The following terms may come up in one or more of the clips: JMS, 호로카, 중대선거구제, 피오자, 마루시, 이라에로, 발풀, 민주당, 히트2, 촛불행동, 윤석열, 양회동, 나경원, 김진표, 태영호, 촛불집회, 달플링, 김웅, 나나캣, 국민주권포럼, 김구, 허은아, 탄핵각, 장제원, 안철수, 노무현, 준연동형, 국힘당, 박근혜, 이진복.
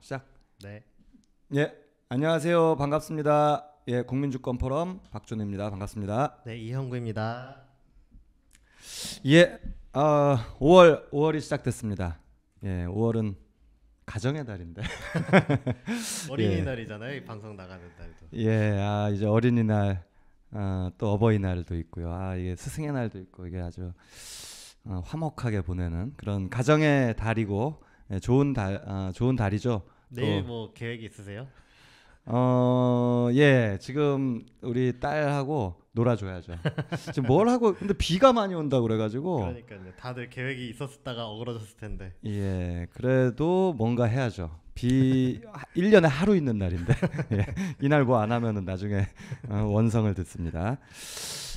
시작. 네. 예, 안녕하세요. 반갑습니다. 예, 국민주권 포럼 박준우입니다. 반갑습니다. 네, 이형구입니다. 예, 5월이 시작됐습니다. 예, 5월은 가정의 달인데 어린이날이잖아요. 예. 방송 나가는 날도. 예, 이제 어린이날, 또 어버이날도 있고요. 이게 스승의 날도 있고 이게 아주 화목하게 보내는 그런 가정의 달이고, 예, 좋은 달이죠. 내일 뭐 계획 있으세요? 예, 지금 우리 딸하고 놀아줘야죠. 지금 뭘 하고, 근데 비가 많이 온다 그래가지고. 그러니까요. 다들 계획이 있었다가 어그러졌을 텐데. 예, 그래도 뭔가 해야죠. 비 1년에 하루 있는 날인데 예, 이날 뭐 안 하면은 나중에 원성을 듣습니다.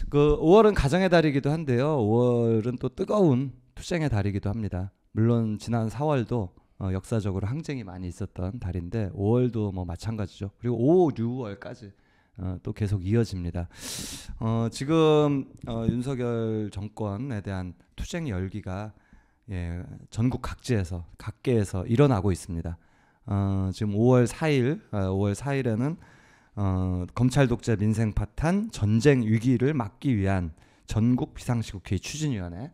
그 5월은 가정의 달이기도 한데요. 5월은 또 뜨거운 투쟁의 달이기도 합니다. 물론 지난 4월도 역사적으로 항쟁이 많이 있었던 달인데 5월도 뭐 마찬가지죠. 그리고 5, 6월까지 또 계속 이어집니다. 지금 윤석열 정권에 대한 투쟁 열기가, 예, 전국 각지에서 각계에서 일어나고 있습니다. 지금 5월 4일에는 검찰 독재 민생 파탄 전쟁 위기를 막기 위한 전국 비상시국회의 추진위원회,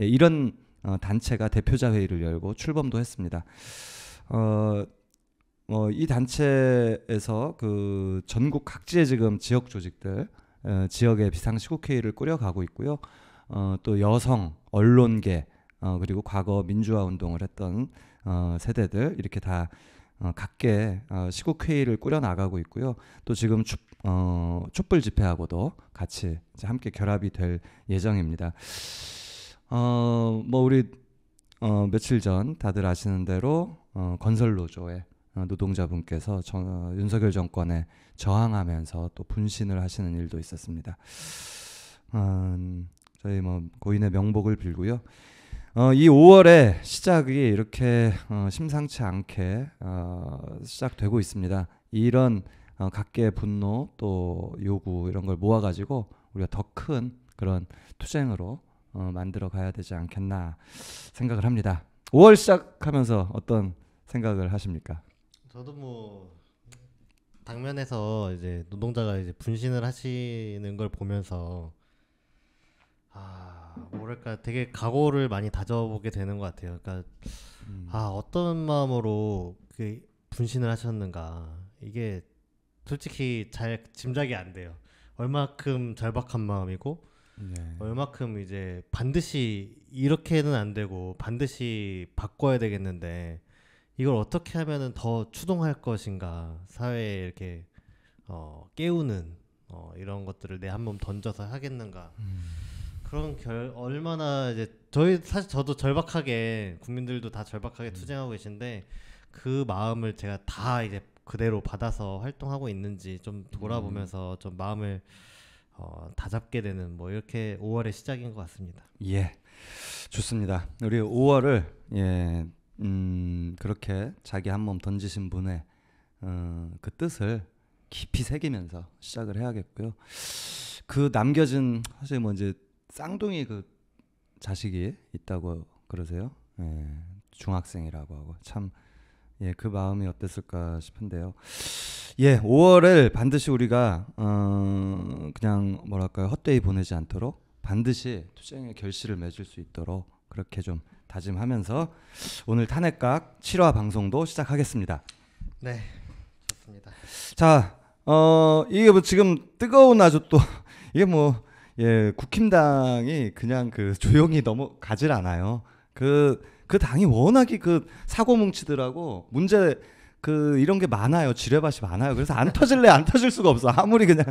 예, 이런 단체가 대표자 회의를 열고 출범도 했습니다. 이 단체에서 그 전국 각지의 지금 지역 조직들, 지역의 비상시국회의를 꾸려가고 있고요. 또 여성, 언론계, 그리고 과거 민주화 운동을 했던 세대들, 이렇게 다 각계 시국회의를 꾸려나가고 있고요. 또 지금 촛불 집회하고도 같이 이제 함께 결합이 될 예정입니다. 뭐 우리 며칠 전 다들 아시는 대로 건설노조의 노동자분께서 윤석열 정권에 저항하면서 또 분신을 하시는 일도 있었습니다. 저희 뭐 고인의 명복을 빌고요. 이 5월의 시작이 이렇게 심상치 않게 시작되고 있습니다. 이런 각계의 분노 또 요구 이런 걸 모아가지고 우리가 더 큰 그런 투쟁으로 만들어 가야 되지 않겠나 생각을 합니다. 5월 시작하면서 어떤 생각을 하십니까? 저도 뭐 당면에서 이제 노동자가 이제 분신을 하시는 걸 보면서 뭐랄까 되게 각오를 많이 다져보게 되는 것 같아요. 그러니까 어떤 마음으로 그 분신을 하셨는가, 이게 솔직히 잘 짐작이 안 돼요. 얼마큼 절박한 마음이고, 네, 얼마큼 이제 반드시 이렇게는 안 되고 반드시 바꿔야 되겠는데 이걸 어떻게 하면은 더 추동할 것인가, 사회에 이렇게 깨우는 이런 것들을 내 한 몸 던져서 하겠는가. 그런 얼마나 이제 저도 절박하게, 국민들도 다 절박하게 투쟁하고 계신데 그 마음을 제가 다 이제 그대로 받아서 활동하고 있는지 좀 돌아보면서 좀 마음을 다잡게 되는, 뭐 이렇게 5월의 시작인 것 같습니다. 예, 좋습니다. 우리 5월을 그렇게 자기 한 몸 던지신 분의 그 뜻을 깊이 새기면서 시작을 해야겠고요. 그 남겨진, 사실 뭐 이제 쌍둥이 그 자식이 있다고 그러세요. 예, 중학생이라고 하고 참, 예, 그 마음이 어땠을까 싶은데요. 예, 5월을 반드시 우리가 그냥 뭐랄까요, 헛되이 보내지 않도록 반드시 투쟁의 결실을 맺을 수 있도록 그렇게 좀 다짐하면서 오늘 탄핵각 7화 방송도 시작하겠습니다. 네, 좋습니다. 자, 이게 뭐 지금 뜨거운 아주 또 이게 뭐, 예, 국힘당이 그냥 그 조용히 넘어가질 않아요. 그 당이 워낙에 그 사고 뭉치더라고 문제 그 이런 게 많아요. 지뢰밭이 많아요. 그래서 안 터질래 안 터질 수가 없어. 아무리 그냥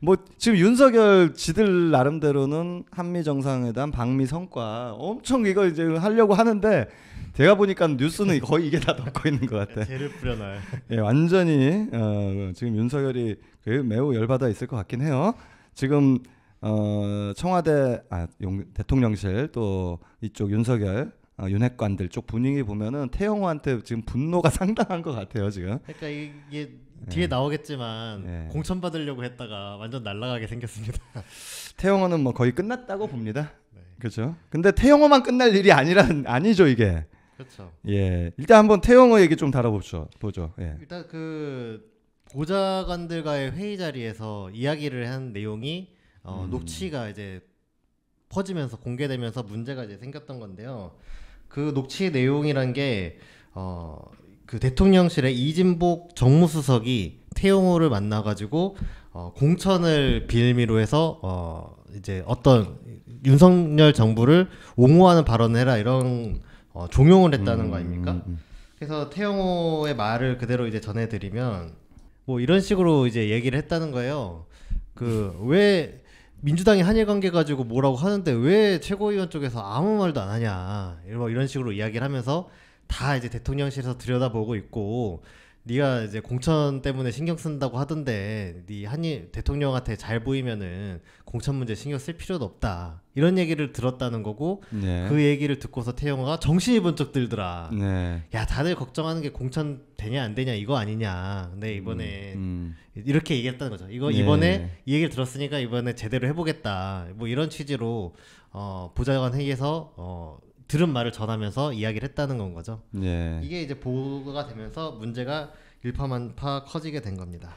뭐 지금 윤석열 지들 나름대로는 한미 정상회담 방미 성과 엄청 이거 이제 하려고 하는데 제가 보니까 뉴스는 거의 이게 다 덮고 있는 것 같아. 재를 뿌려놔요. 예, 완전히 지금 윤석열이 매우 열받아 있을 것 같긴 해요. 지금 청와대 대통령실 또 이쪽 윤석열 윤핵관들 쪽 분위기 보면은 태영호한테 지금 분노가 상당한 것 같아요 지금. 그러니까 이게 뒤에, 예, 나오겠지만, 예, 공천 받으려고 했다가 완전 날아가게 생겼습니다. 태영호는 뭐 거의 끝났다고 봅니다. 네. 그렇죠. 근데 태영호만 끝날 일이 아니죠 이게. 그렇죠. 예, 일단 한번 태영호 얘기 좀 다뤄봅시다. 보죠. 예. 일단 그 보좌관들과의 회의 자리에서 이야기를 한 내용이 녹취가 이제 퍼지면서 공개되면서 문제가 이제 생겼던 건데요. 그 녹취 내용이란 게 그 대통령실의 이진복 정무수석이 태영호를 만나가지고 공천을 빌미로 해서 이제 어떤 윤석열 정부를 옹호하는 발언을 해라 이런 종용을 했다는 거 아닙니까? 그래서 태영호의 말을 그대로 이제 전해드리면 뭐 이런 식으로 이제 얘기를 했다는 거예요. 그 왜 민주당이 한일 관계 가지고 뭐라고 하는데 왜 최고위원 쪽에서 아무 말도 안 하냐 이런 식으로 이야기를 하면서 다 이제 대통령실에서 들여다보고 있고 네가 이제 공천 때문에 신경 쓴다고 하던데 네 한일 대통령한테 잘 보이면은 공천 문제 신경 쓸 필요도 없다 이런 얘기를 들었다는 거고 네. 그 얘기를 듣고서 태영호가 정신이 번쩍 들더라. 네. 야 다들 걱정하는 게 공천 되냐 안 되냐 이거 아니냐. 근데 이번에 이렇게 얘기했다는 거죠. 이거 네. 이번에 이 얘기를 들었으니까 이번에 제대로 해보겠다. 뭐 이런 취지로 보좌관 회의에서 들은 말을 전하면서 이야기를 했다는 건 거죠. 예. 이게 이제 보도가 되면서 문제가 일파만파 커지게 된 겁니다.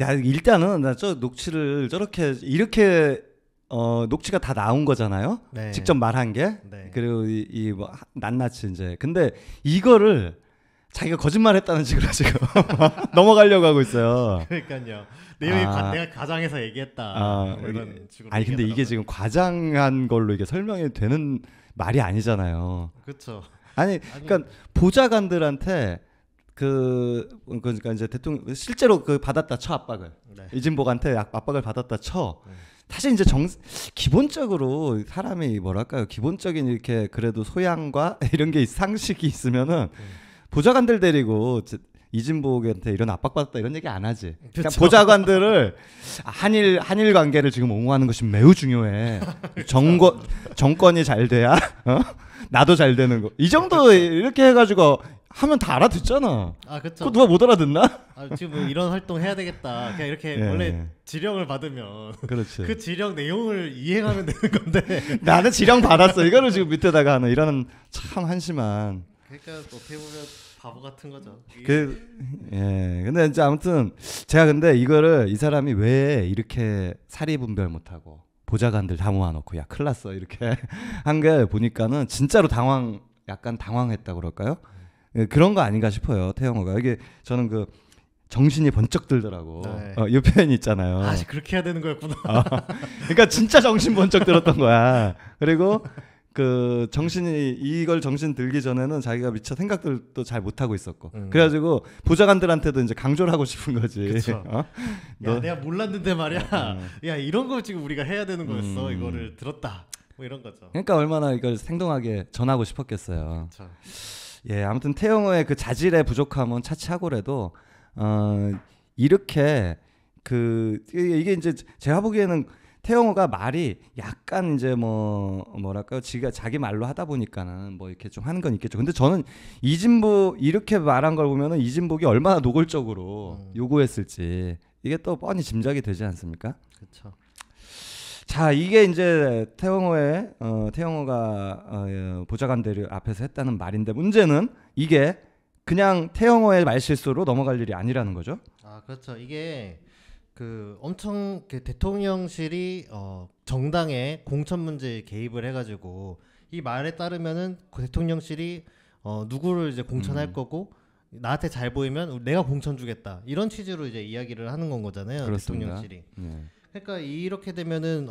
야 일단은 나 저 녹취를 저렇게 이렇게 녹취가 다 나온 거잖아요. 네. 직접 말한 게 네. 그리고 이 뭐 낱낱이 이제 근데 이거를 자기가 거짓말했다는 식으로 지금 넘어가려고 하고 있어요. 그러니까요. 내용이 내가 과장해서 얘기했다. 이런 식으로 아니 근데 이게 지금 과장한 걸로 이게 설명이 되는. 말이 아니잖아요. 그렇죠. 아니, 그러니까 보좌관들한테 그러니까 이제 대통령 실제로 그 받았다 쳐 압박을 네. 이진복한테 압박을 받았다 쳐. 네. 사실 이제 기본적으로 사람이 뭐랄까요? 기본적인 이렇게 그래도 소양과 이런 게 상식이 있으면은 보좌관들 데리고. 이진복한테 이런 압박받았다 이런 얘기 안 하지. 그러니까 보좌관들을 한일 관계를 지금 옹호하는 것이 매우 중요해. 정권이 잘 돼야 나도 잘 되는 거. 이 정도 그쵸. 이렇게 해가지고 하면 다 알아듣잖아. 아 그렇죠. 그거 누가 못 알아듣나? 아 지금 뭐 이런 활동 해야 되겠다. 그냥 이렇게 예. 원래 지령을 받으면 그렇지. 그 지령 내용을 이행하면 되는 건데 나는 지령 받았어. 이거를 지금 밑에다가 하는 이런 참 한심한. 그러니까 어떻게 보면. 바보 같은 거죠. 예. 근데 이제 아무튼 제가 근데 이거를 이 사람이 왜 이렇게 사리 분별 못하고 보좌관들 다 모아놓고 야 큰일 났어 이렇게 한 게 보니까는 진짜로 약간 당황했다 그럴까요? 예, 그런 거 아닌가 싶어요 태영호가 이게 저는 그 정신이 번쩍 들더라고. 네. 이 표현이 있잖아요. 아, 그렇게 해야 되는 거였구나. 그러니까 진짜 정신 번쩍 들었던 거야. 그리고 그 정신이 이걸 정신 들기 전에는 자기가 미처 생각들도 잘 못하고 있었고 그래가지고 보좌관들한테도 이제 강조를 하고 싶은 거지. 야, 내가 몰랐는데 말이야. 야 이런 거 지금 우리가 해야 되는 거였어. 이거를 들었다. 뭐 이런 거죠. 그러니까 얼마나 이걸 생동하게 전하고 싶었겠어요. 그쵸. 예, 아무튼 태영호의 그 자질의 부족함은 차치하고라도 이렇게 그 이게 이제 제가 보기에는. 태영호가 말이 약간 이제 뭐랄까요? 자기 말로 하다 보니까는 뭐 이렇게 좀 하는 건 있겠죠. 근데 저는 이진복 이렇게 말한 걸 보면은 이진복이 얼마나 노골적으로 요구했을지 이게 또 뻔히 짐작이 되지 않습니까? 그렇죠. 자, 이게 이제 태영호가 보좌관들 앞에서 했다는 말인데 문제는 이게 그냥 태영호의 말실수로 넘어갈 일이 아니라는 거죠. 아, 그렇죠. 이게 그 엄청 대통령실이 정당의 공천 문제에 개입을 해가지고 이 말에 따르면은 그 대통령실이 누구를 이제 공천할 거고 나한테 잘 보이면 내가 공천 주겠다 이런 취지로 이제 이야기를 하는 건 거잖아요. 그렇습니다. 대통령실이. 네. 그러니까 이렇게 되면은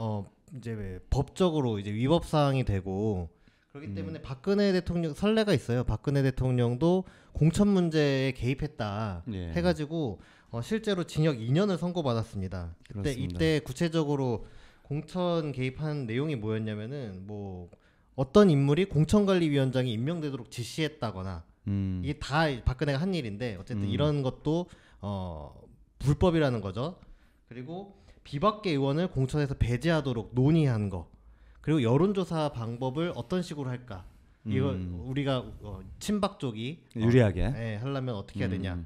이제 법적으로 이제 위법 사항이 되고 그렇기 때문에 박근혜 대통령 선례가 있어요. 박근혜 대통령도 공천 문제에 개입했다 예. 해가지고. 실제로 징역 2년을 선고받았습니다. 그때 이때 구체적으로 공천 개입한 내용이 뭐였냐면은 뭐 어떤 인물이 공천관리위원장이 임명되도록 지시했다거나 이게 다 박근혜가 한 일인데 어쨌든 이런 것도 불법이라는 거죠. 그리고 비박계 의원을 공천에서 배제하도록 논의한 거 그리고 여론조사 방법을 어떤 식으로 할까 이걸 우리가 친박 쪽이 유리하게 예, 하려면 어떻게 해야 되냐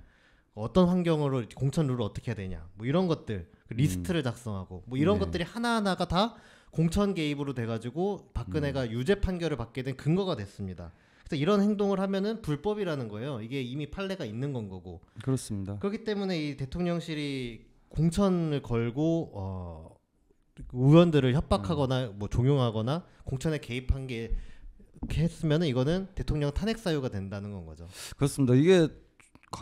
어떤 환경으로 공천 룰을 어떻게 해야 되냐 뭐 이런 것들 리스트를 작성하고 뭐 이런 네. 것들이 하나하나가 다 공천 개입으로 돼가지고 박근혜가 유죄 판결을 받게 된 근거가 됐습니다. 이런 행동을 하면은 불법이라는 거예요. 이게 이미 판례가 있는 건 거고. 그렇습니다. 그렇기 때문에 이 대통령실이 공천을 걸고 의원들을 협박하거나 뭐 종용하거나 공천에 개입한 게 했으면은 이거는 대통령 탄핵 사유가 된다는 건 거죠. 그렇습니다. 이게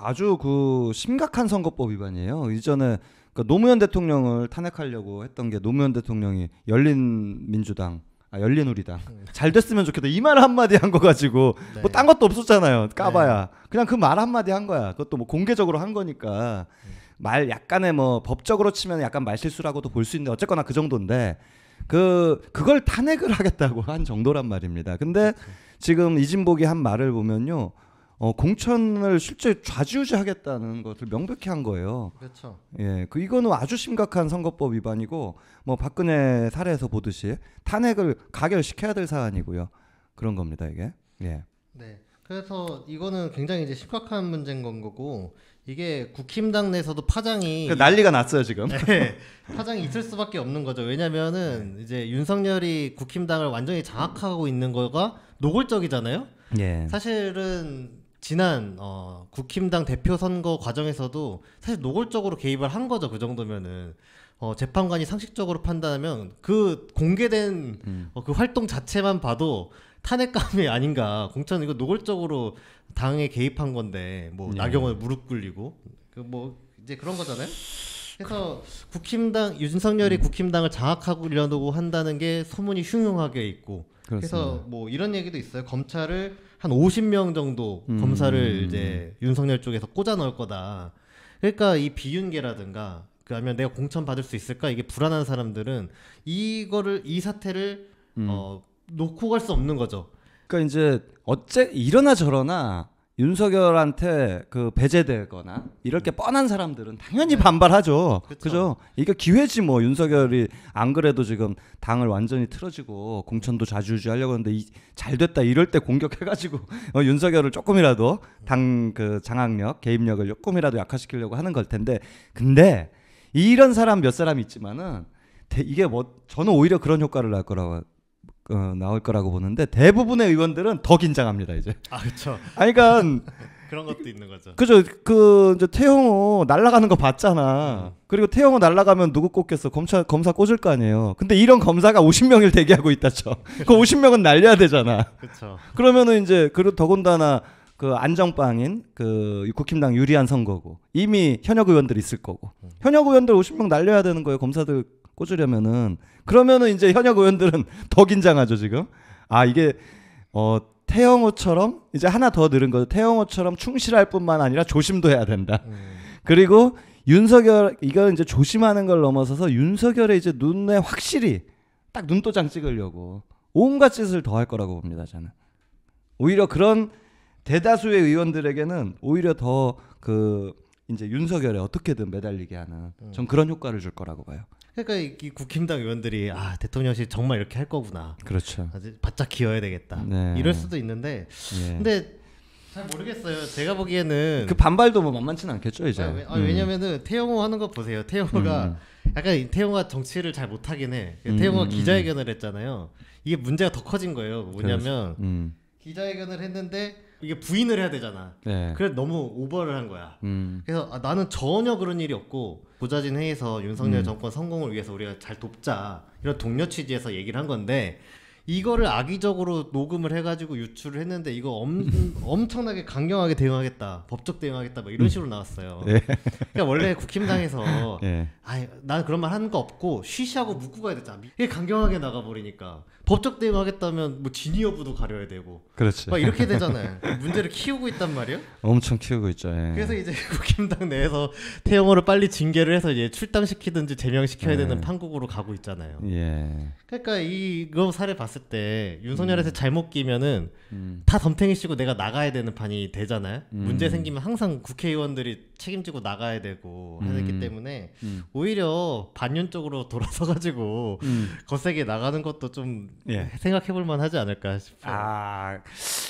아주 그 심각한 선거법 위반이에요. 이전에 그러니까 노무현 대통령을 탄핵하려고 했던 게 노무현 대통령이 열린우리당 잘 됐으면 좋겠다 이 말 한마디 한 거 가지고 네. 뭐 딴 것도 없었잖아요. 까봐야 네. 그냥 그 말 한마디 한 거야. 그것도 뭐 공개적으로 한 거니까 말 약간의 뭐 법적으로 치면 약간 말실수라고도 볼 수 있는데 어쨌거나 그 정도인데 그걸 탄핵을 하겠다고 한 정도란 말입니다. 근데 지금 이진복이 한 말을 보면요. 공천을 실제 좌지우지하겠다는 것을 명백히 한 거예요. 그렇죠. 예, 이거는 아주 심각한 선거법 위반이고, 뭐 박근혜 사례에서 보듯이 탄핵을 가결시켜야 될 사안이고요. 그런 겁니다, 이게. 예. 네. 그래서 이거는 굉장히 이제 심각한 문제인 건 거고, 이게 국힘당 내에서도 파장이 난리가 났어요 지금. 네, 파장이 있을 수밖에 없는 거죠. 왜냐면은 이제 윤석열이 국힘당을 완전히 장악하고 있는 거가 노골적이잖아요. 예. 사실은 지난 국힘당 대표 선거 과정에서도 사실 노골적으로 개입을 한 거죠. 그 정도면은 재판관이 상식적으로 판단하면 그 공개된 그 활동 자체만 봐도 탄핵감이 아닌가. 공천 이거 노골적으로 당에 개입한 건데 뭐 예. 나경원 무릎 꿇리고 그 뭐 이제 그런 거잖아요. 그래서 국힘당 윤석열이 국힘당을 장악하려고 한다는 게 소문이 흉흉하게 있고 그렇습니다. 그래서 뭐 이런 얘기도 있어요. 검찰을 한 50명 정도 검사를 이제 윤석열 쪽에서 꽂아 넣을 거다. 그러니까 이 비윤계라든가 그러면 내가 공천 받을 수 있을까 이게 불안한 사람들은 이 사태를 놓고 갈 수 없는 거죠. 그러니까 이제 어째 이러나 저러나 윤석열한테 그 배제되거나 이렇게 뻔한 사람들은 당연히 네. 반발하죠. 그죠? 이게 기회지 뭐. 윤석열이 안 그래도 지금 당을 완전히 틀어지고 공천도 좌지우지하려고 하는데 잘 됐다 이럴 때 공격해가지고 윤석열을 조금이라도 당 그 장악력, 개입력을 조금이라도 약화시키려고 하는 걸 텐데 근데 이런 사람 몇 사람 있지만은 이게 뭐 저는 오히려 그런 효과를 낼 거라고. 나올 거라고 보는데 대부분의 의원들은 더 긴장합니다 이제. 아 그렇죠. 그러니까 그런 것도 있는 거죠. 그죠. 이제 태영호 날라가는 거 봤잖아. 그리고 태영호 날라가면 누구 꽂겠어? 검사 꽂을 거 아니에요. 근데 이런 검사가 50명을 대기하고 있다죠. 그 50명은 날려야 되잖아. 그렇죠. 그러면은 이제 그리고 더군다나 그 안정빵인 그 국힘당 유리한 선거고 이미 현역 의원들 있을 거고 현역 의원들 50명 날려야 되는 거예요. 검사들 꽂으려면은. 그러면은 이제 현역 의원들은 더 긴장하죠 지금. 아 이게 태영호처럼 이제 하나 더 늘은 거죠. 태영호처럼 충실할 뿐만 아니라 조심도 해야 된다. 그리고 윤석열 이걸 이제 조심하는 걸 넘어서서 윤석열의 이제 눈에 확실히 딱 눈도장 찍으려고 온갖 짓을 더 할 거라고 봅니다 저는. 오히려 그런 대다수의 의원들에게는 오히려 더 이제 윤석열에 어떻게든 매달리게 하는 전 그런 효과를 줄 거라고 봐요. 그러니까 이 국힘당 의원들이 아 대통령실 정말 이렇게 할 거구나. 그렇죠. 바짝 기어야 되겠다. 네. 이럴 수도 있는데 예. 근데 잘 모르겠어요. 제가 보기에는 그 반발도 뭐 만만치는 않겠죠 이제. 왜냐면은 태영호 하는 거 보세요. 태영호가 약간 태영호가 정치를 잘 못하긴 해. 태영호가 기자회견을 했잖아요. 이게 문제가 더 커진 거예요. 뭐냐면 기자회견을 했는데 이게 부인을 해야 되잖아. 네. 그래서 너무 오버를 한 거야. 그래서 나는 전혀 그런 일이 없고 고자진 회의에서 윤석열 정권 성공을 위해서 우리가 잘 돕자 이런 동료 취지에서 얘기를 한 건데 이거를 악의적으로 녹음을 해가지고 유출을 했는데 이거 엄청나게 강경하게 대응하겠다, 법적 대응하겠다 막 이런 식으로 나왔어요. 네. 그러니까 원래 국힘당에서 네. 아이, 난 그런 말 하는 거 없고 쉬쉬하고 묻고 가야 되잖아. 이게 강경하게 나가버리니까 법적 대응하겠다면 뭐 진위 여부도 가려야 되고 그렇지. 막 이렇게 되잖아요. 문제를 키우고 있단 말이에요. 엄청 키우고 있죠. 예. 그래서 이제 국힘당 내에서 태영호를 빨리 징계를 해서 이제 출당시키든지 제명시켜야 되는 판국으로 가고 있잖아요. 예. 그러니까 이거 사례 봤을 때 윤석열한테 잘못 끼면은 다 덤탱이 씌고 내가 나가야 되는 판이 되잖아요. 문제 생기면 항상 국회의원들이 책임지고 나가야 되고 하기 때문에 오히려 반윤 쪽으로 돌아서 가지고 거세게 나가는 것도 좀 예. 생각해볼 만하지 않을까 싶어요. 아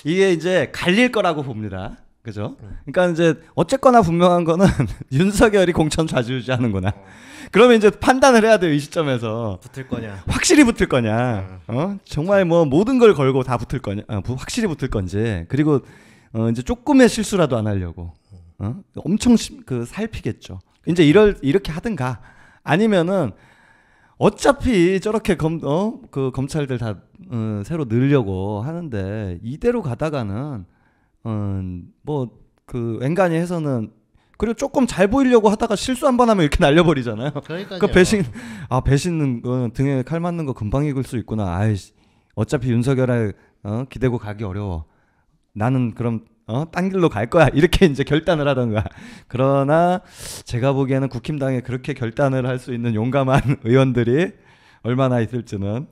이게 이제 갈릴 거라고 봅니다. 그죠? 그러니까 이제 어쨌거나 분명한 거는 윤석열이 공천 좌지우지하는구나. 그러면 이제 판단을 해야 돼요. 이 시점에서 붙을 거냐, 확실히 붙을 거냐, 정말 뭐 모든 걸 걸고 다 붙을 거냐, 확실히 붙을 건지. 그리고 이제 조금의 실수라도 안 하려고 엄청 살피겠죠. 이제 이렇게 하든가 아니면은 어차피 저렇게 검찰들 다 새로 늘려고 하는데 이대로 가다가는 뭐 앵간히 해서는, 그리고 조금 잘 보이려고 하다가 실수 한 번 하면 이렇게 날려버리잖아요. 그러니까요. 그 배신은 등에 칼 맞는 거 금방 익을 수 있구나. 아이씨, 어차피 윤석열에 기대고 가기 어려워. 나는 그럼 딴 길로 갈 거야. 이렇게 이제 결단을 하던가. 그러나 제가 보기에는 국힘당에 그렇게 결단을 할 수 있는 용감한 의원들이 얼마나 있을지는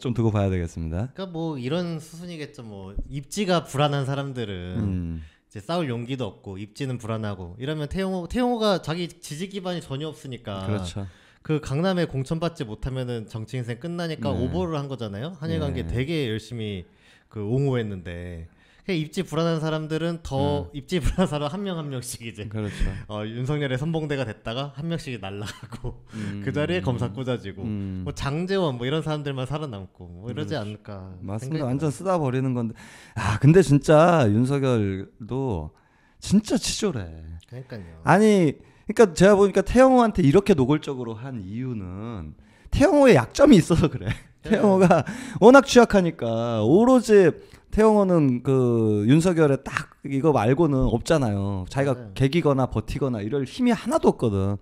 좀 두고 봐야 되겠습니다. 그러니까 뭐 이런 수순이겠죠. 뭐 입지가 불안한 사람들은 이제 싸울 용기도 없고 입지는 불안하고 이러면 태영호가 자기 지지 기반이 전혀 없으니까. 그렇죠. 그 강남에 공천받지 못하면은 정치 인생 끝나니까 네. 오버를 한 거잖아요. 한일 관계 네. 되게 열심히 옹호했는데. 입지 불안한 사람들은 더 입지 불안한 사람 한 명 한 명씩 이제 그렇죠. 윤석열의 선봉대가 됐다가 한 명씩 날라가고 그 자리에 검사 꽂아지고 뭐 장제원 뭐 이런 사람들만 살아남고 뭐 이러지 그렇죠. 않을까. 맞습니다. 완전 쓰다 버리는 건데. 아 근데 진짜 윤석열도 진짜 치졸해. 그러니까요. 아니 그러니까 제가 보니까 태영호한테 이렇게 노골적으로 한 이유는 태영호의 약점이 있어서 그래. 태영호가 워낙 취약하니까 오로지 태영호는 그 윤석열에 딱 이거 말고는 없잖아요. 자기가 네. 개기거나 버티거나 이럴 힘이 하나도 없거든.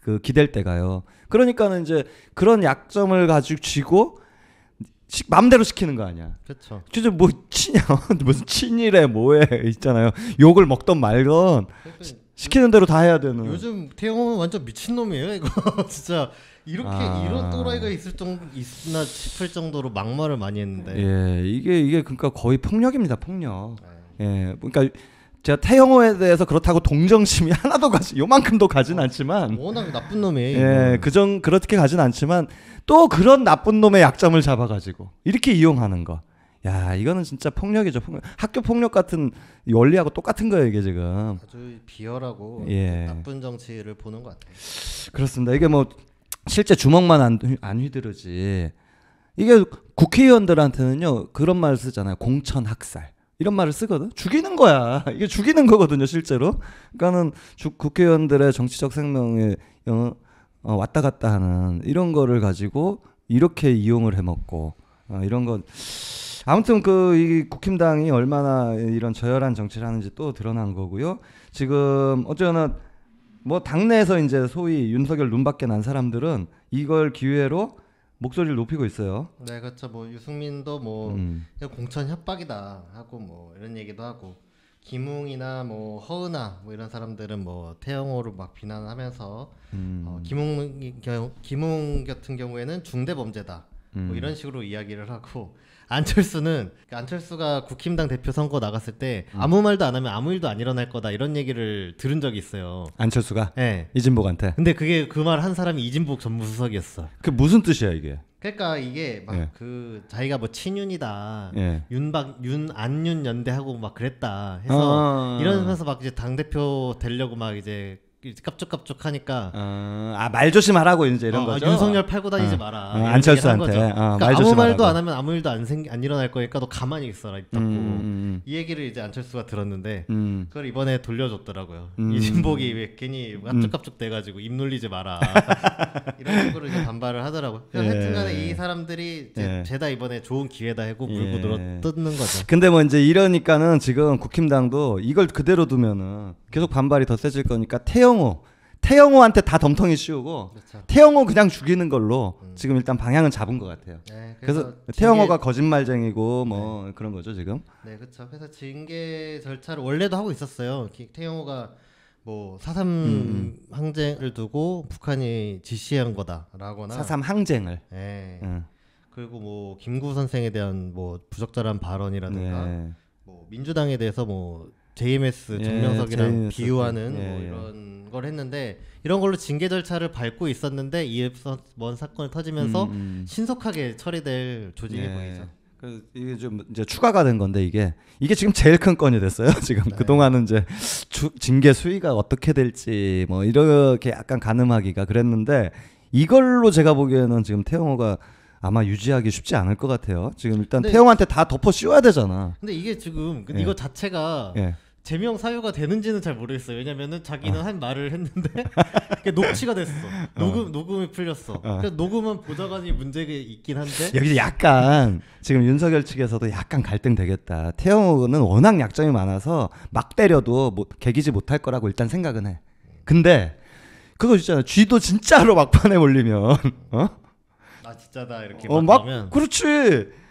그 기댈 때가요. 그러니까는 이제 그런 약점을 가지고 쥐고 맘대로 시키는 거 아니야. 그렇죠. 진짜 뭐 치냐 무슨 친일에 뭐해 있잖아요. 욕을 먹던 말건 시키는 대로 다 해야 되는. 요즘 태영호는 완전 미친놈이에요 이거. 진짜 이렇게 이런 또라이가 있나 싶을 정도로 막말을 많이 했는데. 예, 이게 그러니까 거의 폭력입니다. 폭력. 예, 그러니까 제가 태영호에 대해서 그렇다고 동정심이 하나도 요만큼도 가진 않지만. 워낙 나쁜 놈이에요. 예, 그렇게 가진 않지만 또 그런 나쁜 놈의 약점을 잡아가지고 이렇게 이용하는 거. 야, 이거는 진짜 폭력이죠. 폭력. 학교 폭력 같은 원리하고 똑같은 거예요, 이게 지금. 아주 비열하고 예. 나쁜 정치를 보는 것 같아요. 그렇습니다. 이게 뭐. 실제 주먹만 안 휘두르지. 이게 국회의원들한테는요 그런 말을 쓰잖아요. 공천 학살 이런 말을 쓰거든. 죽이는 거야. 이게 죽이는 거거든요 실제로. 그러니까는 국회의원들의 정치적 생명에 왔다 갔다 하는 이런 거를 가지고 이렇게 이용을 해먹고 이런 건 아무튼 이 국힘당이 얼마나 이런 저열한 정치를 하는지 또 드러난 거고요. 지금 어쩌나 뭐 당내에서 이제 소위 윤석열 눈밖에 난 사람들은 이걸 기회로 목소리를 높이고 있어요. 네, 그렇죠. 뭐 유승민도 뭐 공천 협박이다 하고 뭐 이런 얘기도 하고 김웅이나 뭐 허은아 뭐 이런 사람들은 뭐 태영호를 막 비난하면서 김웅 같은 경우에는 중대 범죄다 뭐 이런 식으로 이야기를 하고. 안철수가 국힘당 대표 선거 나갔을 때 아무 말도 안 하면 아무 일도 안 일어날 거다 이런 얘기를 들은 적이 있어요. 안철수가? 네. 이진복한테. 근데 그게 그 말 한 사람이 이진복 전무수석이었어. 그게 무슨 뜻이야 이게? 그러니까 이게 막 그 예. 자기가 뭐 친윤이다, 예. 안윤 연대하고 막 그랬다 해서 이러면서 막 이제 당 대표 되려고 막 이제. 깝죽깝죽 하니까 말 조심하라고 이제 이런 거죠. 윤석열 팔고 다니지 마라. 안철수한테 그러니까 아무 말도 안 하면 아무 일도 안 일어날 거니까 너 가만히 있어라 입 닫고 이 얘기를 이제 안철수가 들었는데 그걸 이번에 돌려줬더라고요. 이진복이 왜 괜히 깝죽깝죽 돼가지고 입 놀리지 마라 이런 식으로 이제 반발을 하더라고요. 그러니까 예. 하여튼간에 이 사람들이 이제 예. 죄다 이번에 좋은 기회다 하고 물고 늘어뜯는 거죠. 근데 뭐 이제 이러니까는 지금 국힘당도 이걸 그대로 두면은 계속 반발이 더 세질 거니까 태영호한테 다 덤텅이 씌우고 그렇죠. 태영호 그냥 죽이는 걸로 지금 일단 방향은 잡은 것 같아요. 네, 그래서 태영호가 거짓말쟁이고 뭐 네. 그런 거죠 지금. 네 그렇죠. 그래서 징계 절차를 원래도 하고 있었어요. 태영호가 뭐 4.3 항쟁을 두고 북한이 지시한 거다라거나 4.3 항쟁을. 네. 그리고 뭐 김구 선생에 대한 뭐 부적절한 발언이라든가 네. 뭐 민주당에 대해서 뭐 JMS 정명석이랑 예, 비유하는 예, 뭐 이런 걸 했는데 이런 걸로 징계 절차를 밟고 있었는데 이에 먼 사건이 터지면서 신속하게 처리될 조직이 보이죠. 그래서 이게 좀 이제 추가가 된 건데 이게 지금 제일 큰 건이 됐어요. 지금 네. 그동안은 이제 징계 수위가 어떻게 될지 뭐 이렇게 약간 가늠하기가 그랬는데 이걸로 제가 보기에는 지금 태영호가 아마 유지하기 쉽지 않을 것 같아요. 지금 일단 태영호한테 다 덮어 씌워야 되잖아. 근데 이게 지금 예. 이거 자체가 예. 제명 사유가 되는지는 잘 모르겠어요. 왜냐면은 자기는 한 말을 했는데 녹취가 됐어. 녹음이 풀렸어. 녹음은 보좌관이 문제가 있긴 한데 여기서 약간 지금 윤석열 측에서도 약간 갈등 되겠다. 태영호는 워낙 약점이 많아서 막 때려도 개기지 못할 거라고 일단 생각은 해. 근데 그거 있잖아. 쥐도 진짜로 막판에 몰리면 어? 나 진짜다 이렇게 막 그렇지.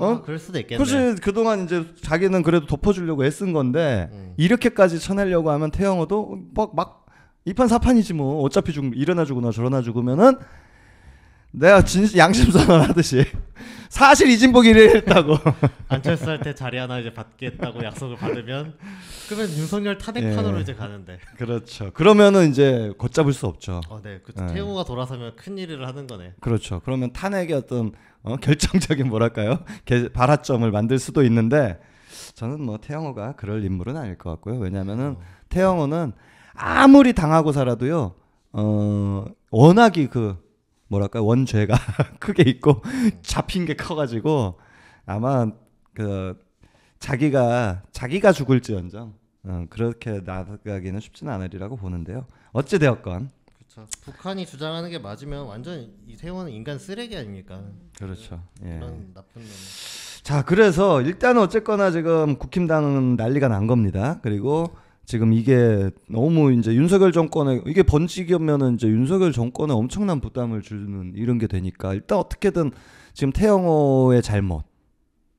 아, 그럴 수도 있겠네. 그렇지. 그동안 이제 자기는 그래도 덮어주려고 애쓴 건데 이렇게까지 쳐내려고 하면 태영호도 막 2판 4판이지 뭐 어차피 이러나 죽으나 저러나 죽으면은 내가 양심선언 하듯이 사실 이진복이 이랬다고 안철수 할 때 자리 하나 이제 받겠다고 약속을 받으면 그러면 윤석열 탄핵판으로 예. 이제 가는데 그렇죠. 그러면은 이제 걷잡을 수 없죠. 네. 그 예. 태영호가 돌아서면 큰일을 하는 거네. 그렇죠. 그러면 탄핵의 어떤 결정적인 뭐랄까요 발화점을 만들 수도 있는데 저는 뭐 태영호가 그럴 인물은 아닐 것 같고요. 왜냐하면은 태영호는 아무리 당하고 살아도요 워낙이 그 뭐랄까 원죄가 크게 있고 잡힌 게 커가지고 아마 그 자기가 죽을지언정 그렇게 나가기는 쉽지는 않으리라고 보는데요. 어찌 되었건 그렇죠. 북한이 주장하는 게 맞으면 완전 이 태영호는 인간 쓰레기 아닙니까? 그렇죠. 그런 예. 나쁜 놈. 자 그래서 일단은 어쨌거나 지금 국힘당은 난리가 난 겁니다. 그리고 지금 이게 너무 이제 윤석열 정권에 이게 번지면은 이제 윤석열 정권에 엄청난 부담을 주는 이런 게 되니까 일단 어떻게든 지금 태영호의 잘못,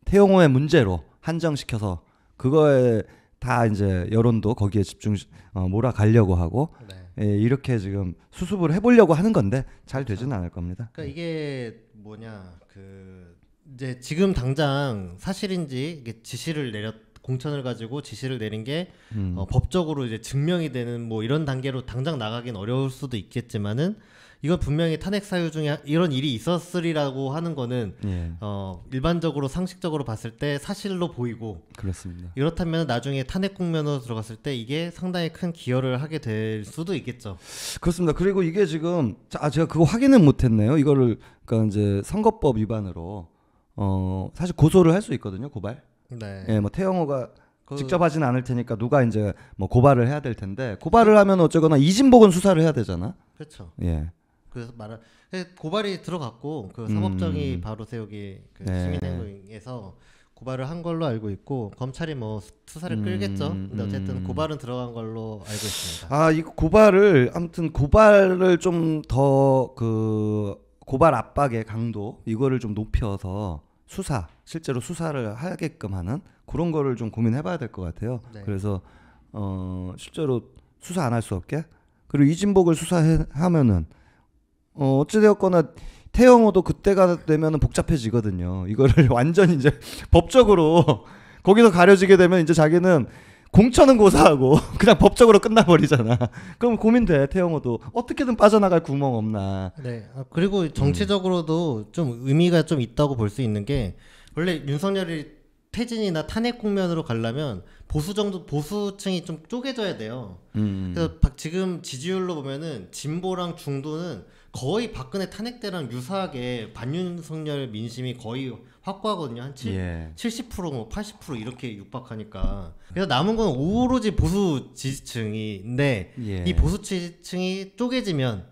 태영호의 문제로 한정시켜서 그거에 다 이제 여론도 거기에 집중 몰아가려고 하고 네. 예, 이렇게 지금 수습을 해보려고 하는 건데 잘 되지는 않을 겁니다. 그러니까 이게 뭐냐 그 이제 지금 당장 사실인지 이게 지시를 공천을 가지고 지시를 내린 게 법적으로 이제 증명이 되는 뭐 이런 단계로 당장 나가긴 어려울 수도 있겠지만은 이건 분명히 탄핵 사유 중에 이런 일이 있었으리라고 하는 거는 예. 일반적으로 상식적으로 봤을 때 사실로 보이고 그렇습니다. 이렇다면 나중에 탄핵 국면으로 들어갔을 때 이게 상당히 큰 기여를 하게 될 수도 있겠죠. 그렇습니다. 그리고 이게 지금 제가 그거 확인은 못했네요. 이거를 그러니까 이제 선거법 위반으로 사실 고소를 할 수 있거든요. 고발. 네. 예, 뭐 태영호가 직접 하진 않을 테니까 누가 이제 뭐 고발을 해야 될 텐데 고발을 하면 어쩌거나 이진복은 수사를 해야 되잖아. 그렇죠. 예. 그래서 고발이 들어갔고 그 사법정의 바로 세우기 그 네. 시민행동에서 고발을 한 걸로 알고 있고 검찰이 뭐 수사를 끌겠죠. 근데 어쨌든 고발은 들어간 걸로 알고 있습니다. 아, 이 고발을 아무튼 고발을 좀 더 그 고발 압박의 강도 이거를 좀 높여서 실제로 수사를 하게끔 하는 그런 거를 좀 고민해봐야 될 것 같아요. 네. 그래서 실제로 수사 안 할 수 없게 그리고 이진복을 수사하면은 어찌되었거나 태영호도 그때가 되면은 복잡해지거든요. 이거를 완전 이제 법적으로 거기서 가려지게 되면 이제 자기는 공천은 고사하고 그냥 법적으로 끝나버리잖아. 그럼 고민돼. 태영호도 어떻게든 빠져나갈 구멍 없나. 네. 그리고 정치적으로도 좀 의미가 좀 있다고 볼 수 있는 게 원래 윤석열이 퇴진이나 탄핵 국면으로 가려면 보수층이 좀 쪼개져야 돼요. 그래서 지금 지지율로 보면은 진보랑 중도는 거의 박근혜 탄핵 때랑 유사하게 반윤석열 민심이 거의 확고하거든요. 한 70% 뭐 80% 이렇게 육박하니까. 그래서 남은 건 오로지 보수 지지층인데 예. 이 보수 지지층이 쪼개지면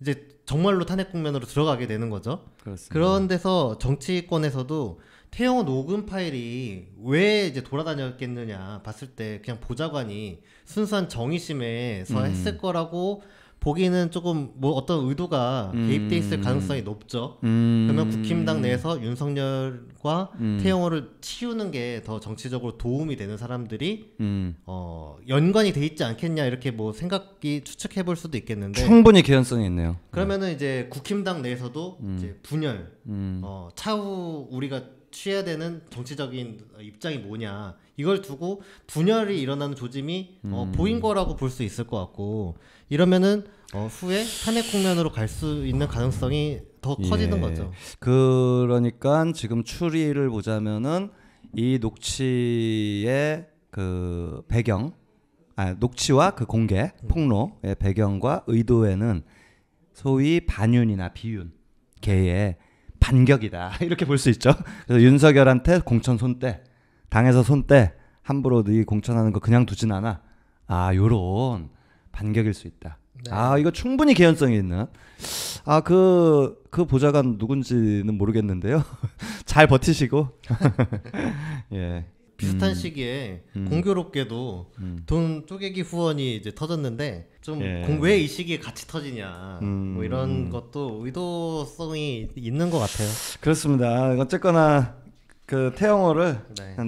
이제 정말로 탄핵 국면으로 들어가게 되는 거죠. 그렇습니다. 그런 데서 정치권에서도 태영호 녹음 파일이 왜 이제 돌아다녔겠느냐 봤을 때 그냥 보좌관이 순수한 정의심에서 했을 거라고 보기는 조금 뭐 어떤 의도가 개입돼 있을 가능성이 높죠. 그러면 국힘당 내에서 윤석열과 태영호를 치우는 게 더 정치적으로 도움이 되는 사람들이 연관이 돼 있지 않겠냐 이렇게 뭐 추측해 볼 수도 있겠는데 충분히 개연성이 있네요. 그러면은 이제 국힘당 내에서도 이제 분열 차후 우리가 취해야 되는 정치적인 입장이 뭐냐, 이걸 두고 분열이 일어나는 조짐이 보인 거라고 볼 수 있을 것 같고, 이러면은 후에 탄핵 국면으로 갈 수 있는 가능성이 더 커지는 거죠. 그러니까 지금 추리를 보자면은 이 녹취의 그 배경, 녹취와 그 공개 폭로의 배경과 의도에는 소위 반윤이나 비윤 계의 반격이다 이렇게 볼 수 있죠. 그래서 윤석열한테 공천 손대, 당에서 손대, 함부로 네 공천하는 거 그냥 두진 않아, 요런 반격일 수 있다. 네. 이거 충분히 개연성이 있는, 그 보좌관 누군지는 모르겠는데요. 잘 버티시고. 예. 비슷한 시기에 공교롭게도 돈 쪼개기 후원이 이제 터졌는데 좀 왜 이 시기에 같이 터지냐, 뭐 이런 것도 의도성이 있는 것 같아요. 그렇습니다. 어쨌거나 그 태영호를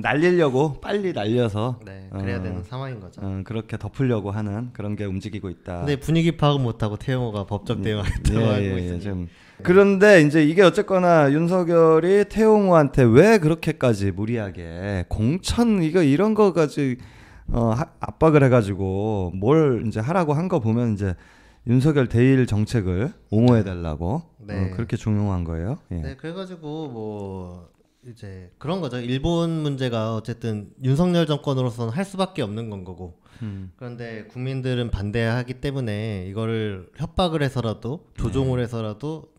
날리려고 빨리 날려서 그래야 되는 상황인 거죠. 그렇게 덮으려고 하는 그런 게 움직이고 있다. 근데 분위기 파악 못하고 태영호가 법적 대응하고 있습니다. 그런데 이제 이게 어쨌거나 윤석열이 태영호한테 왜 그렇게까지 무리하게 공천 이런 거까지 압박을 해가지고 뭘 이제 하라고 한 거 보면 이제 윤석열 대일 정책을 옹호해달라고 그렇게 종용한 거예요. 예. 네, 그래가지고 뭐 이제 그런 거죠. 일본 문제가 어쨌든 윤석열 정권으로서는 할 수밖에 없는 건 거고, 그런데 국민들은 반대하기 때문에 이거를 협박을 해서라도 조종을 해서라도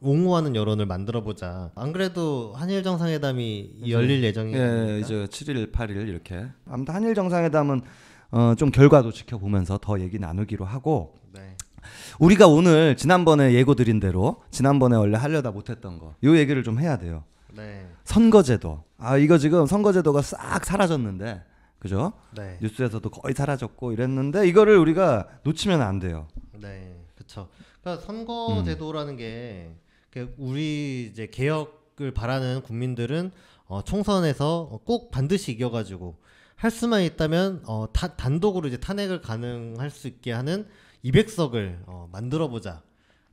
옹호하는 여론을 만들어보자. 안 그래도 한일 정상회담이 열릴 예정이니까 이제 7일, 8일 이렇게. 아무튼 한일 정상회담은 좀 결과도 지켜보면서 더 얘기 나누기로 하고, 우리가 오늘 지난번에 예고드린 대로 지난번에 원래 하려다 못했던 거 이 얘기를 좀 해야 돼요. 선거제도. 이거 지금 선거제도가 싹 사라졌는데, 그죠? 뉴스에서도 거의 사라졌고 이랬는데 이거를 우리가 놓치면 안 돼요. 네, 그렇죠. 그러니까 선거제도라는 게 우리 이제 개혁을 바라는 국민들은 총선에서 꼭 반드시 이겨가지고 할 수만 있다면 단독으로 이제 탄핵을 가능할 수 있게 하는 200석을 만들어보자.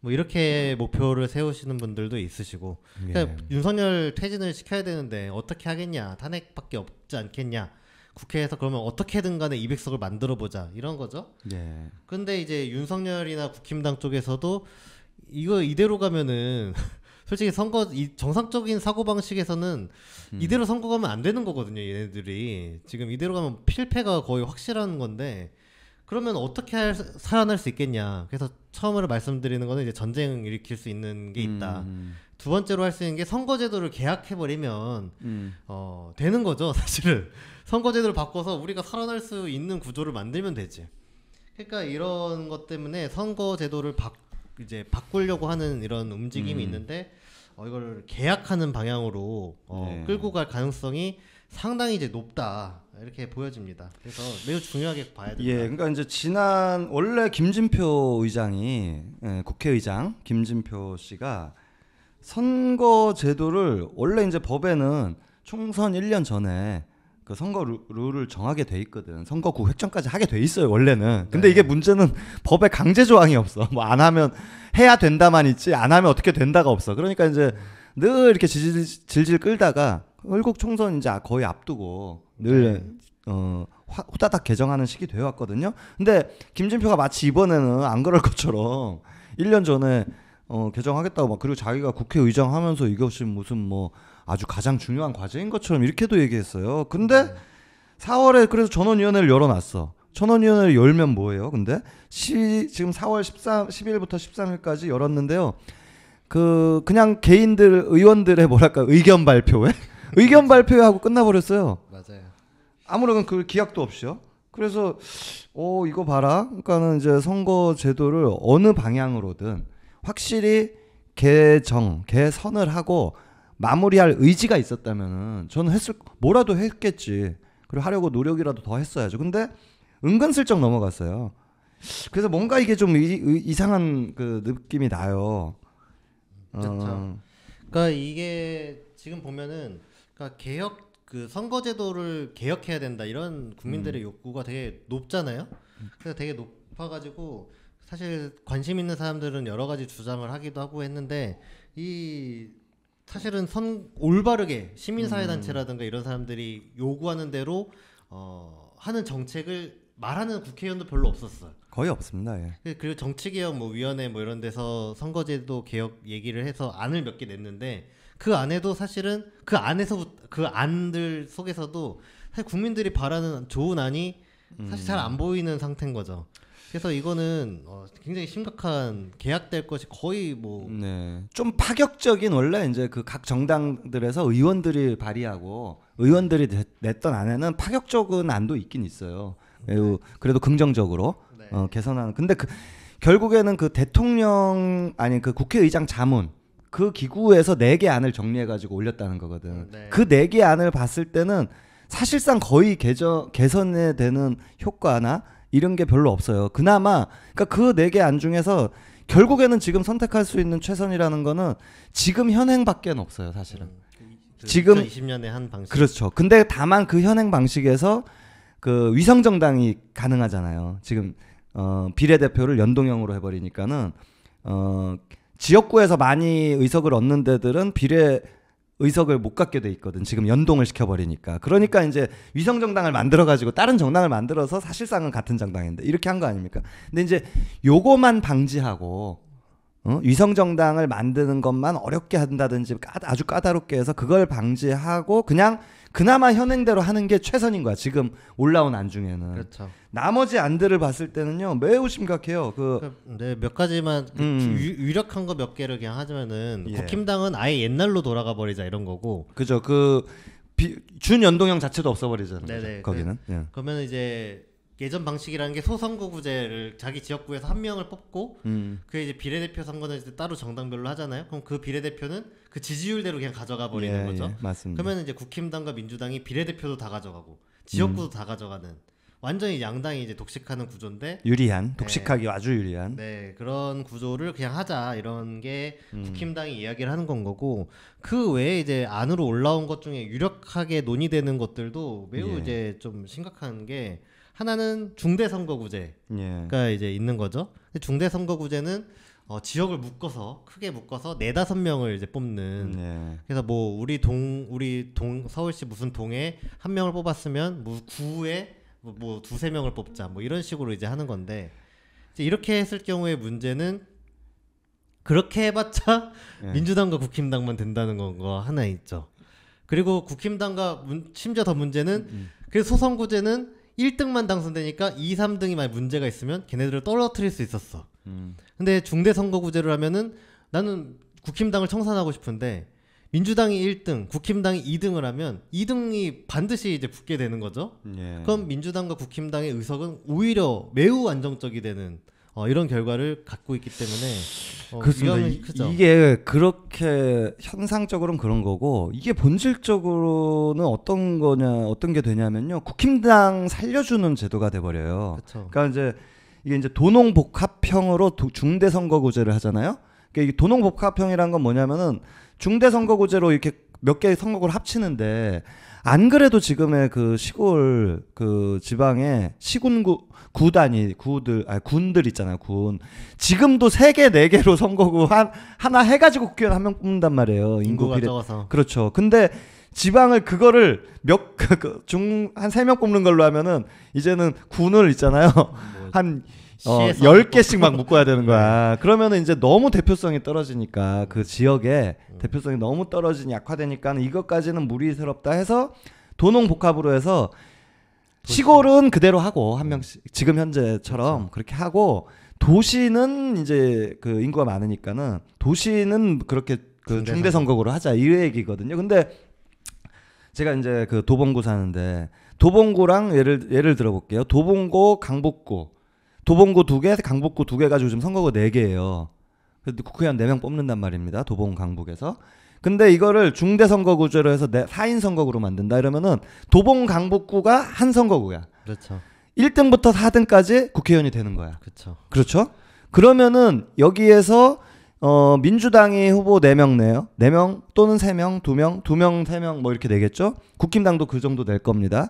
뭐 이렇게 목표를 세우시는 분들도 있으시고, 그러니까 윤석열 퇴진을 시켜야 되는데 어떻게 하겠냐, 탄핵밖에 없지 않겠냐, 국회에서 그러면 어떻게든 간에 200석을 만들어보자 이런 거죠. 근데 이제 윤석열이나 국힘당 쪽에서도 이거 이대로 가면은 솔직히 정상적인 사고방식에서는 이대로 선거 가면 안 되는 거거든요. 얘네들이 지금 이대로 가면 필패가 거의 확실한 건데 그러면 어떻게 살아날 수 있겠냐. 그래서 처음으로 말씀드리는 거는 이제 전쟁을 일으킬 수 있는 게 있다. 두 번째로 할 수 있는 게 선거제도를 개혁해버리면 되는 거죠. 사실은 선거제도를 바꿔서 우리가 살아날 수 있는 구조를 만들면 되지. 그러니까 이런 것 때문에 선거제도를 이제 바꾸려고 하는 이런 움직임이 있는데 이걸 개혁하는 방향으로 끌고 갈 가능성이 상당히 이제 높다 이렇게 보여집니다. 그래서 매우 중요하게 봐야 된다. 그러니까 이제 원래 김진표 의장이 국회의장 김진표 씨가 선거제도를 원래 이제 법에는 총선 1년 전에 그 선거 룰을 정하게 돼 있거든. 선거구 획정까지 하게 돼 있어요 원래는. 근데 이게 문제는 법에 강제 조항이 없어. 뭐 안 하면 해야 된다만 있지 안 하면 어떻게 된다가 없어. 그러니까 이제 늘 이렇게 질질 끌다가 결국 총선 이제 거의 앞두고 늘 후다닥 개정하는 시기 되어 왔거든요. 근데 김진표가 마치 이번에는 안 그럴 것처럼 1년 전에 개정하겠다고 막, 그리고 자기가 국회의장 하면서 이것이 무슨 뭐 아주 가장 중요한 과제인 것처럼 이렇게도 얘기했어요. 근데 4월에 그래서 전원위원회를 열어놨어. 전원위원회를 열면 뭐예요? 근데 지금 4월 10일부터 13일까지 열었는데요. 그냥 개인들 의원들의 뭐랄까 의견 발표회 의견 발표하고 끝나버렸어요. 맞아요. 아무런 그 기약도 없이요. 그래서 이거 봐라. 그러니까는 이제 선거 제도를 어느 방향으로든 확실히 개선을 하고 마무리할 의지가 있었다면은 저는 뭐라도 했겠지. 그리고 하려고 노력이라도 더 했어야죠. 근데 은근슬쩍 넘어갔어요. 그래서 뭔가 이게 좀 이상한 그 느낌이 나요. 그렇죠. 그러니까 이게 지금 보면은 그러니까 선거제도를 개혁해야 된다 이런 국민들의 욕구가 되게 높잖아요. 그래서 되게 높아가지고 사실 관심 있는 사람들은 여러 가지 주장을 하기도 하고 했는데 이 사실은 올바르게 시민사회단체라든가 이런 사람들이 요구하는 대로 하는 정책을 말하는 국회의원도 별로 없었어요. 거의 없습니다. 예. 그리고 정치개혁 뭐 위원회 뭐 이런 데서 선거제도 개혁 얘기를 해서 안을 몇 개 냈는데 그 안에도 사실은 그 안들 속에서도 사실 국민들이 바라는 좋은 안이 사실 잘 안 보이는 상태인 거죠. 그래서 이거는 굉장히 심각한 계약될 것이 거의 뭐 네. 좀 파격적인 원래 이제 그 각 정당들에서 의원들이 발의하고 의원들이 냈던 안에는 파격적인 안도 있긴 있어요. 매우 그래도 긍정적으로 네. 개선하는. 근데 결국에는 그 대통령 아니 그 국회의장 자문 그 기구에서 4개 안을 정리해가지고 올렸다는 거거든. 네. 그 4개 안을 봤을 때는 사실상 거의 개선에 되는 효과나 이런 게 별로 없어요. 그나마 그러니까 그 4개 안 중에서 결국에는 지금 선택할 수 있는 최선이라는 거는 지금 현행밖에 없어요, 사실은. 지금 2020년에 한 방식. 그렇죠. 근데 다만 그 현행 방식에서 그 위성 정당이 가능하잖아요. 지금 비례대표를 연동형으로 해버리니까는 지역구에서 많이 의석을 얻는 데들은 비례 의석을 못 갖게 돼 있거든. 지금 연동을 시켜버리니까. 그러니까 이제 위성 정당을 만들어가지고 다른 정당을 만들어서 사실상은 같은 정당인데 이렇게 한 거 아닙니까? 근데 이제 요거만 방지하고 위성 정당을 만드는 것만 어렵게 한다든지 아주 까다롭게 해서 그걸 방지하고 그냥 그나마 현행대로 하는 게 최선인 거야. 지금 올라온 안 중에는. 그렇죠. 나머지 안들을 봤을 때는요 매우 심각해요. 네, 몇 가지만 유력한 거 몇 개를 그냥 하자면은 예. 국힘당은 아예 옛날로 돌아가 버리자 이런 거고. 그죠. 그 준연동형 자체도 없어버리잖아요. 네네. 거기는. 예. 그러면 이제. 예전 방식이라는 게 소선거구제를 자기 지역구에서 한 명을 뽑고 그게 이제 비례대표 선거는 이제 따로 정당별로 하잖아요. 그럼 그 비례대표는 그 지지율대로 그냥 가져가 버리는 예, 거죠. 예, 맞습니다. 그러면 이제 국힘당과 민주당이 비례대표도 다 가져가고 지역구도 다 가져가는 완전히 양당이 이제 독식하는 구조인데 유리한 독식하기 네, 아주 유리한 네 그런 구조를 그냥 하자 이런 게 국힘당이 이야기를 하는 건 거고 그 외에 이제 안으로 올라온 것 중에 유력하게 논의되는 것들도 매우 예. 이제 좀 심각한 게 하나는 중대선거구제가 예. 이제 있는 거죠. 중대선거구제는 지역을 묶어서 크게 묶어서 4-5명을 이제 뽑는. 예. 그래서 뭐 우리 동 서울시 무슨 동에 한 명을 뽑았으면 뭐 구에 뭐 2-3명을 뽑자. 뭐 이런 식으로 이제 하는 건데 이제 이렇게 했을 경우에 문제는 그렇게 해봤자 예. 민주당과 국힘당만 된다는 거 하나 있죠. 그리고 국힘당과 심지어 더 문제는 그래서 소선구제는 1등만 당선되니까 2-3등이 만약 문제가 있으면 걔네들을 떨어뜨릴 수 있었어. 근데 중대선거구제를 하면은 나는 국힘당을 청산하고 싶은데 민주당이 1등, 국힘당이 2등을 하면 2등이 반드시 이제 붙게 되는 거죠. 예. 그럼 민주당과 국힘당의 의석은 오히려 매우 안정적이 되는 이런 결과를 갖고 있기 때문에 그렇습니다. 이게 그렇게 현상적으로는 그런 거고 이게 본질적으로는 어떤 거냐 어떤 게 되냐면요 국힘당 살려주는 제도가 돼버려요. 그쵸. 그러니까 이제 이게 이제 도농복합형으로 중대선거구제를 하잖아요. 그러니까 이게 도농복합형이란 건 뭐냐면은 중대선거구제로 이렇게 몇 개의 선거구를 합치는데 안 그래도 지금의 그 시골 그 지방에 시군구 군들 있잖아요. 군 지금도 3개 4개로 선거구 하나 해가지고 국회의원 1명 뽑는단 말이에요. 인구가 적어서. 그렇죠. 근데 지방을 그거를 한 3명 뽑는 걸로 하면은 이제는 군을 있잖아요. 한 10개씩 막 묶어야 되는 거야. 그러면은 이제 너무 대표성이 떨어지니까 그 지역에 대표성이 너무 떨어지니 약화되니까 이것까지는 무리스럽다 해서 도농복합으로 해서 시골은 그대로 하고 1명씩 지금 현재처럼 그렇게 하고 도시는 이제 그 인구가 많으니까는 도시는 그렇게 그 중대선거구로 하자 이 얘기거든요. 근데 제가 이제 그 도봉구 사는데 도봉구랑 예를 들어볼게요. 도봉구 강북구 도봉구 2개, 강북구 2개 가지고 지금 선거구 4개예요. 그래도 국회의원 4명 뽑는단 말입니다. 도봉 강북에서. 근데 이거를 중대선거구제로 해서 4인 선거구로 만든다 이러면은 도봉 강북구가 한 선거구야. 그렇죠. 1등부터 4등까지 국회의원이 되는 거야. 그렇죠. 그렇죠? 그러면은 여기에서 민주당이 후보 4명 내요. 4명 또는 3명, 2명, 2명, 3명 뭐 이렇게 되겠죠? 국힘당도 그 정도 될 겁니다.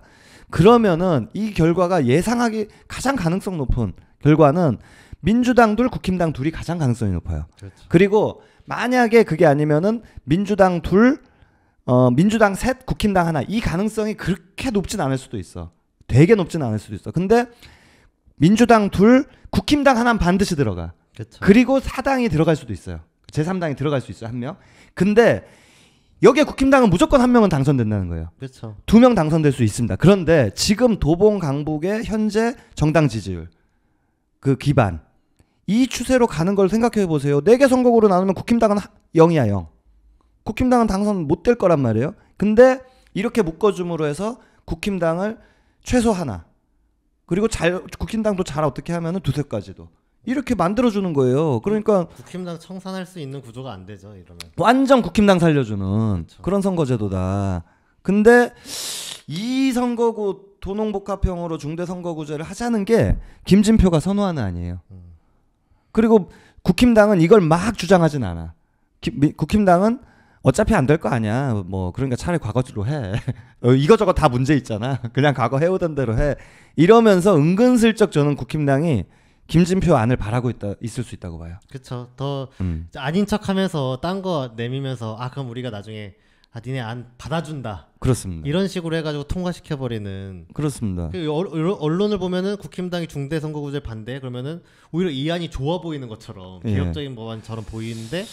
그러면은 이 결과가 예상하기 가장 가능성 높은 결과는 민주당 2, 국힘당 2이 가장 가능성이 높아요. 그렇죠. 그리고 만약에 그게 아니면은 민주당 둘, 민주당 셋, 국힘당 하나, 이 가능성이 그렇게 높진 않을 수도 있어. 되게 높진 않을 수도 있어. 근데 민주당 둘, 국힘당 하나는 반드시 들어가. 그쵸. 그리고 사당이 들어갈 수도 있어요. 제3당이 들어갈 수 있어요, 한 명. 근데 여기에 국힘당은 무조건 한 명은 당선된다는 거예요. 그렇죠. 두 명 당선될 수 있습니다. 그런데 지금 도봉 강북의 현재 정당 지지율 그 기반, 이 추세로 가는 걸 생각해 보세요. 4개 선거구로 나누면 국힘당은 0이야 0. 국힘당은 당선 못 될 거란 말이에요. 근데 이렇게 묶어줌으로 해서 국힘당을 최소 하나, 그리고 잘 국힘당도 잘 어떻게 하면은 두세 까지도 이렇게 만들어주는 거예요. 그러니까 국힘당 청산할 수 있는 구조가 안 되죠, 이러면. 완전 국힘당 살려주는, 그렇죠, 그런 선거제도다. 근데 이 선거구 도농복합형으로 중대선거구제를 하자는 게 김진표가 선호하는 아니에요. 그리고 국힘당은 이걸 막 주장하진 않아. 국힘당은 어차피 안 될 거 아니야, 뭐 그러니까 차라리 과거로 해. 이거저거 다 문제 있잖아, 그냥 과거 해오던 대로 해. 이러면서 은근슬쩍 저는 국힘당이 김진표 안을 바라고 있을 수 있다고 봐요. 그렇죠. 더 아닌 척하면서 딴 거 내밀면서, 아 그럼 우리가 나중에 아 니네 안 받아준다, 그렇습니다, 이런 식으로 해가지고 통과시켜버리는. 그렇습니다. 언론을 보면은 국힘당이 중대선거구제 반대 그러면은 오히려 이 안이 좋아 보이는 것처럼, 예, 개혁적인 법안처럼 보이는데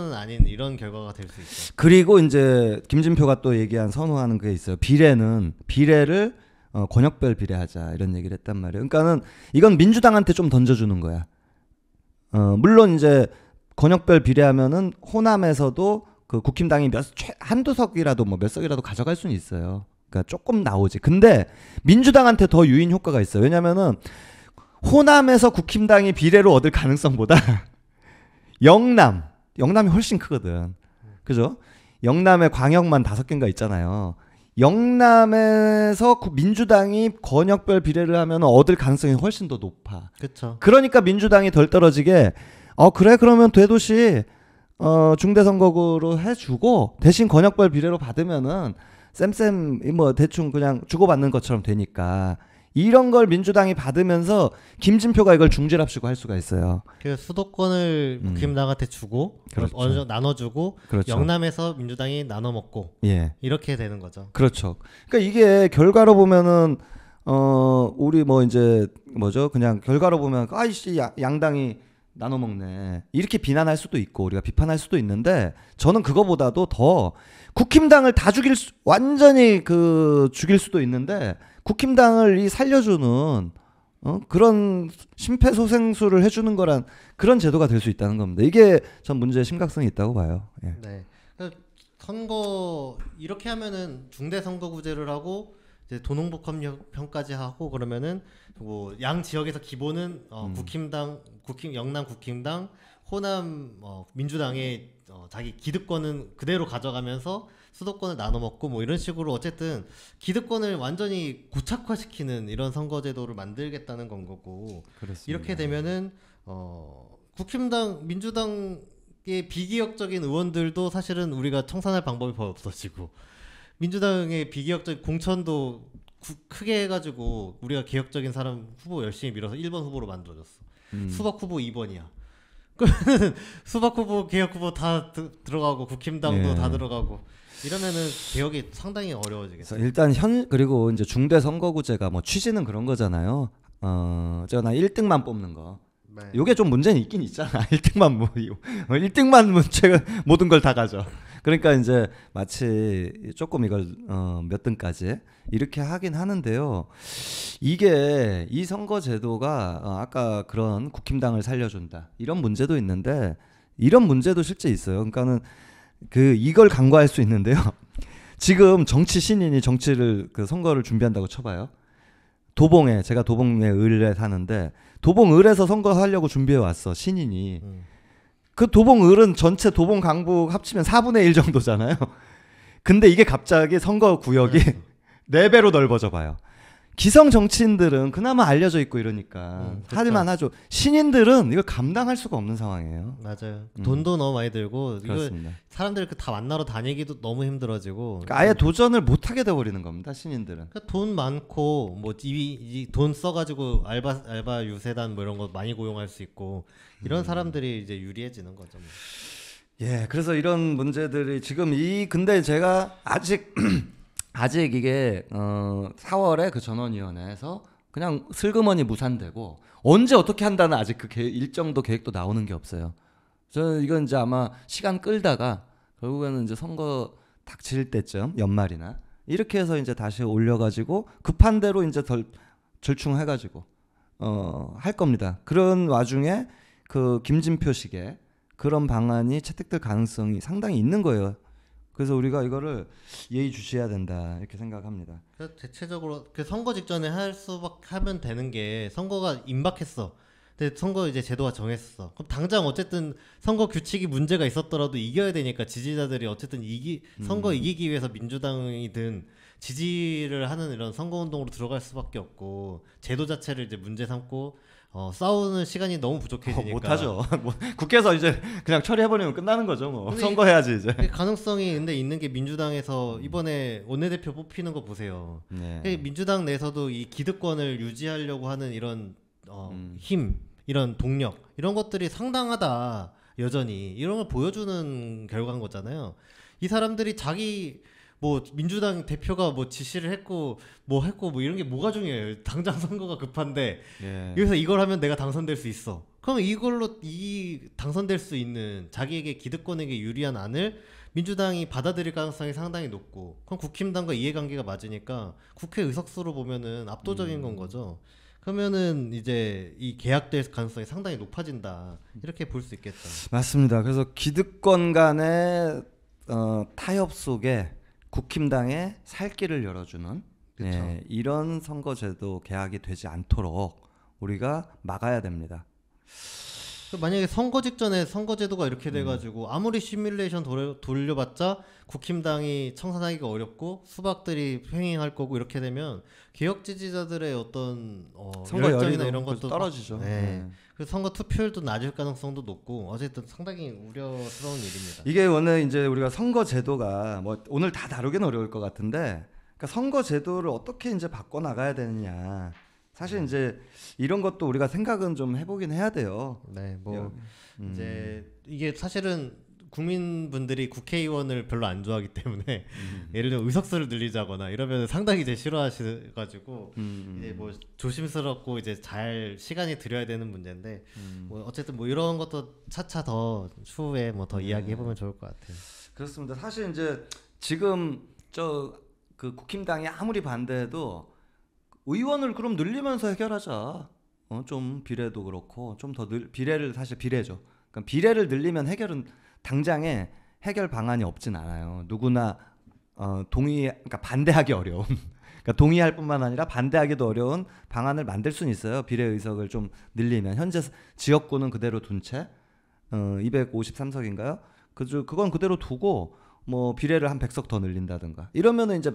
실제로는 아닌 이런 결과가 될 수 있어요. 그리고 이제 김진표가 또 얘기한 선호하는 게 있어요. 비례는, 비례를 권역별 비례하자 이런 얘기를 했단 말이에요. 그러니까는 이건 민주당한테 좀 던져주는 거야. 물론 이제 권역별 비례하면은 호남에서도 그 국힘당이 한두 석이라도 뭐 몇 석이라도 가져갈 수는 있어요. 그러니까 조금 나오지. 근데 민주당한테 더 유인 효과가 있어요. 왜냐면은 호남에서 국힘당이 비례로 얻을 가능성보다 영남이 훨씬 크거든. 그죠? 영남에 광역만 5개인가 있잖아요. 영남에서 민주당이 권역별 비례를 하면 얻을 가능성이 훨씬 더 높아. 그렇죠. 그러니까 민주당이 덜 떨어지게, 그래 그러면 대도시 중대선거구로 해주고 대신 권역별 비례로 받으면은 쌤쌤 뭐 대충 그냥 주고받는 것처럼 되니까, 이런 걸 민주당이 받으면서 김진표가 이걸 중재랍시고 할 수가 있어요. 그 수도권을 국힘당한테 주고, 그렇죠, 어느 정도 나눠주고, 그렇죠, 영남에서 민주당이 나눠먹고, 예, 이렇게 되는 거죠. 그렇죠. 그러니까 이게 결과로 보면은 우리 뭐 이제 뭐죠, 그냥 결과로 보면 아이씨 양당이 나눠먹네 이렇게 비난할 수도 있고 우리가 비판할 수도 있는데, 저는 그거보다도 더 국힘당을 다 완전히 죽일 수도 있는데 국힘당을 살려주는 그런 심폐소생술을 해주는 거란 그런 제도가 될 수 있다는 겁니다. 이게 전 문제의 심각성이 있다고 봐요. 예. 네. 선거 이렇게 하면은 중대선거구제를 하고 이제 도농복합형까지 하고 그러면은 뭐 양 지역에서 기본은 영남 국힘당, 호남 민주당의 자기 기득권은 그대로 가져가면서 수도권을 나눠먹고 뭐 이런 식으로 어쨌든 기득권을 완전히 고착화시키는 이런 선거제도를 만들겠다는 건 거고. 그렇습니다. 이렇게 되면은 국힘당, 민주당의 비기역적인 의원들도 사실은 우리가 청산할 방법이 거의 없어지고, 민주당의 비개혁적인 공천도 크게 해가지고 우리가 개혁적인 사람 후보 열심히 밀어서 1번 후보로 만들어줬어. 수박 후보 2번이야. 그러면은 수박 후보, 개혁 후보 다 들어가고 국힘당도, 예, 다 들어가고 이러면은 개혁이 상당히 어려워지겠어요. 일단 그리고 이제 중대 선거구제가 뭐 취지는 그런 거잖아요. 제가 1등만 뽑는 거. 네. 요게 좀 문제는 있긴 있잖아. 1등만 제가 모든 걸 다 가져. 그러니까 이제 마치 조금 이걸 몇 등까지 이렇게 하긴 하는데요. 이게 이 선거제도가 아까 그런 국힘당을 살려준다 이런 문제도 있는데, 이런 문제도 실제 있어요. 그러니까는 이걸 간과할 수 있는데요. 지금 정치 신인이 정치를 선거를 준비한다고 쳐봐요. 제가 도봉에 을에 사는데 도봉 을에서 선거하려고 준비해 왔어, 신인이. 그 도봉 을은 전체 도봉 강북 합치면 4분의 1 정도잖아요. 근데 이게 갑자기 선거 구역이 4배로 넓어져 봐요. 기성 정치인들은 그나마 알려져 있고 이러니까 할만 하죠. 신인들은 이걸 감당할 수가 없는 상황이에요. 맞아요. 돈도 너무 많이 들고, 그렇습니다. 사람들 다 만나러 다니기도 너무 힘들어지고, 그러니까 아예 도전을 못하게 돼버리는 겁니다, 신인들은. 그러니까 돈 많고 뭐 이 돈 써가지고 알바 유세단 뭐 이런 거 많이 고용할 수 있고 이런 사람들이 이제 유리해지는 거죠. 예, 그래서 이런 문제들이 지금 이 근데 제가 아직 이게 4월에 그 전원위원회에서 그냥 슬그머니 무산되고 언제 어떻게 한다는 아직 그 일정도 계획도 나오는 게 없어요. 저는 이건 이제 아마 시간 끌다가 결국에는 이제 선거 닥칠 때쯤 연말이나 이렇게 해서 이제 다시 올려가지고 급한 대로 이제 덜 절충해가지고 할 겁니다. 그런 와중에 그 김진표식의 그런 방안이 채택될 가능성이 상당히 있는 거예요. 그래서 우리가 이거를 예의주시해야 된다 이렇게 생각합니다. 그래서 대체적으로 그 선거 직전에 하면 되는 게 선거가 임박했어. 근데 선거 이제 제도가 정했어. 그럼 당장 어쨌든 선거 규칙이 문제가 있었더라도 이겨야 되니까 지지자들이 어쨌든 선거 이기기 위해서 민주당이든 지지를 하는 이런 선거운동으로 들어갈 수밖에 없고 제도 자체를 이제 문제 삼고 싸우는 시간이 너무 부족해지니까 못하죠. 뭐 국회에서 이제 그냥 처리해버리면 끝나는 거죠. 뭐 선거해야지 이제. 가능성이 근데 있는 게 민주당에서 이번에 원내대표 뽑히는 거 보세요. 네. 민주당 내에서도 이 기득권을 유지하려고 하는 이런 힘, 이런 동력 이런 것들이 상당하다 여전히 이런 걸 보여주는 결과인 거잖아요. 이 사람들이 자기 뭐 민주당 대표가 뭐 지시를 했고 뭐 이런 게 뭐가 중요해요. 당장 선거가 급한데 예. 여기서 이걸 하면 내가 당선될 수 있어. 그럼 이걸로 이 당선될 수 있는 자기에게 기득권에게 유리한 안을 민주당이 받아들일 가능성이 상당히 높고 그럼 국힘당과 이해관계가 맞으니까 국회 의석수로 보면은 압도적인 건 거죠. 그러면은 이제 이 계약될 가능성이 상당히 높아진다 이렇게 볼 수 있겠다. 맞습니다. 그래서 기득권 간의 타협 속에 국힘당의 살 길을 열어주는 예, 이런 선거제도 개혁이 되지 않도록 우리가 막아야 됩니다. 만약에 선거 직전에 선거제도가 이렇게 돼가지고 아무리 시뮬레이션 돌려봤자 국힘당이 청산하기가 어렵고 수박들이 횡행할 거고 이렇게 되면 개혁 지지자들의 어떤 선거 열정이나 이런 것도 떨어지죠. 네. 그래서 선거 투표율도 낮을 가능성도 높고 어쨌든 상당히 우려스러운 일입니다. 이게 원래 이제 우리가 선거제도가 뭐 오늘 다 다루긴 어려울 것 같은데 그러니까 선거제도를 어떻게 이제 바꿔 나가야 되느냐. 사실 이제 이런 것도 우리가 생각은 좀 해보긴 해야 돼요. 네, 뭐 이제 이게 사실은 국민분들이 국회의원을 별로 안 좋아하기 때문에 예를 들어 의석수를 늘리자거나 이러면 상당히 이제 싫어하셔가지고 이제 뭐 조심스럽고 이제 잘 시간이 들여야 되는 문제인데 뭐 어쨌든 뭐 이런 것도 차차 더 추후에 뭐 더 이야기해보면 좋을 것 같아요. 그렇습니다. 사실 이제 지금 저 그 국힘당이 아무리 반대해도 의원을 그럼 늘리면서 해결하자. 좀 비례도 그렇고 좀 더 비례를 사실 비례죠. 그러니까 비례를 늘리면 해결은 당장에 해결 방안이 없진 않아요. 누구나 그러니까 반대하기 어려운 그러니까 동의할 뿐만 아니라 반대하기도 어려운 방안을 만들 수는 있어요. 비례 의석을 좀 늘리면 현재 지역구는 그대로 둔 채 253석인가요? 그건 그대로 두고 뭐 비례를 한 100석 더 늘린다든가 이러면은 이제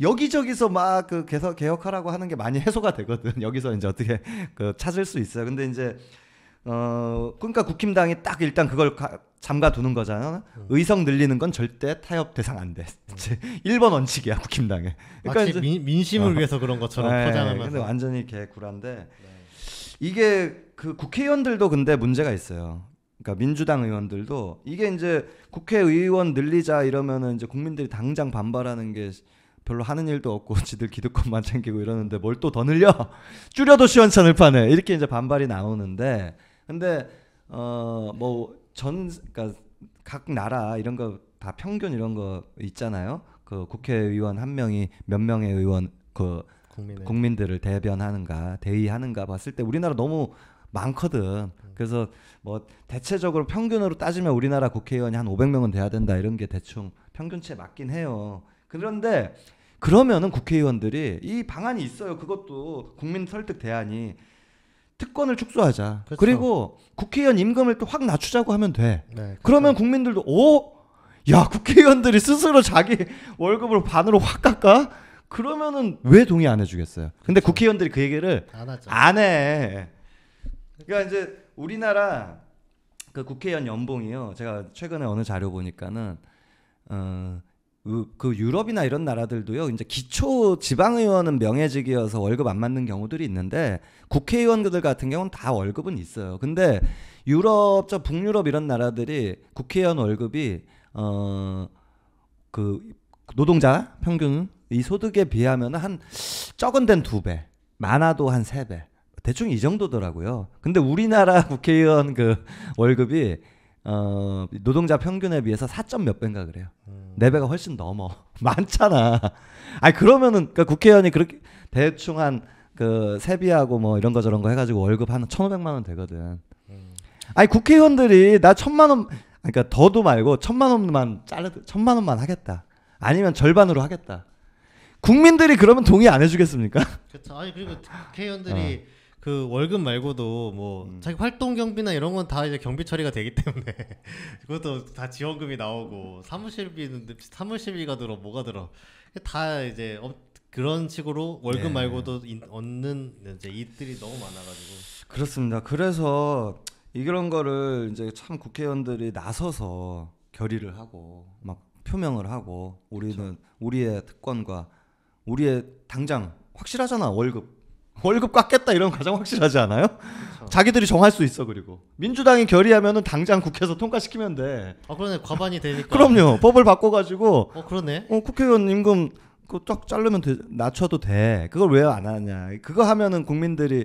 여기저기서 막 그 개혁하라고 하는 게 많이 해소가 되거든. 여기서 이제 어떻게 그 찾을 수 있어요. 근데 이제 그러니까 국힘당이 딱 일단 그걸 잠가두는 거잖아. 의석 늘리는 건 절대 타협 대상 안 돼. 1번 원칙이야 국힘당에. 그러니까 마치 민심을 위해서 그런 것처럼 포장하면서. 근데 완전히 개구라인데 네. 이게 그 국회의원들도 근데 문제가 있어요. 그러니까 민주당 의원들도 이게 이제 국회의원 늘리자 이러면은 이제 국민들이 당장 반발하는 게 별로 하는 일도 없고 지들 기득권만 챙기고 이러는데 뭘 또 더 늘려? 줄여도 시원찮을 판에 이렇게 이제 반발이 나오는데 근데 뭐 그러니까 각 나라 이런 거 다 평균 이런 거 있잖아요. 그 국회의원 한 명이 몇 명의 의원 그 국민들을 대변하는가 대의하는가 봤을 때 우리나라 너무 많거든. 그래서 뭐 대체적으로 평균으로 따지면 우리나라 국회의원이 한 500명은 돼야 된다 이런 게 대충 평균치에 맞긴 해요. 그런데 그러면은 국회의원들이 이 방안이 있어요. 그것도 국민 설득 대안이 특권을 축소하자. 그렇죠. 그리고 국회의원 임금을 또 확 낮추자고 하면 돼. 네, 그렇죠. 그러면 국민들도 야 국회의원들이 스스로 자기 월급을 반으로 확 깎아? 그러면은 왜 동의 안 해주겠어요? 근데 그렇죠. 국회의원들이 그 얘기를 안 해. 그러니까 이제 우리나라 그 국회의원 연봉이요. 제가 최근에 어느 자료 보니까는 그 유럽이나 이런 나라들도요. 이제 기초 지방의원은 명예직이어서 월급 안 맞는 경우들이 있는데 국회의원들 같은 경우는 다 월급은 있어요. 근데 유럽, 저 북유럽 이런 나라들이 국회의원 월급이 그 노동자 평균 이 소득에 비하면 한 적은 된 2배, 많아도 한 3배. 대충 이 정도더라고요. 근데 우리나라 국회의원 그 월급이 노동자 평균에 비해서 4점 몇 배인가 그래요. 4배가 훨씬 넘어. 많잖아. 아니 그러면은 그러니까 국회의원이 그렇게 대충 한 그 세비하고 뭐 이런 거 저런 거 해가지고 월급 한 1,500만 원 되거든. 아니 국회의원들이 나 1,000만 원 그러니까 더도 말고 1,000만 원만 잘라 1,000만 원만 하겠다. 아니면 절반으로 하겠다. 국민들이 그러면 동의 안 해주겠습니까? 그렇죠. 아니 그리고 국회의원들이 그 월급 말고도 뭐 자기 활동 경비나 이런 건 다 이제 경비 처리가 되기 때문에 그것도 다 지원금이 나오고 사무실비가 들어 뭐가 들어 다 이제 그런 식으로 월급 네. 말고도 얻는 이제 이익들이 너무 많아가지고 그렇습니다. 그래서 이런 거를 이제 참 국회의원들이 나서서 결의를 하고 막 표명을 하고 우리는 그렇죠. 우리의 특권과 우리의 당장 확실하잖아 월급 깎겠다 이런 가장 확실하지 않아요? 그렇죠. 자기들이 정할 수 있어. 그리고 민주당이 결의하면은 당장 국회에서 통과시키면 돼. 아 그러네 과반이 되니까. 그럼요. 법을 바꿔가지고. 그러네. 국회의원 임금 그거 쫙 자르면 낮춰도 돼. 그걸 왜 안 하냐? 그거 하면은 국민들이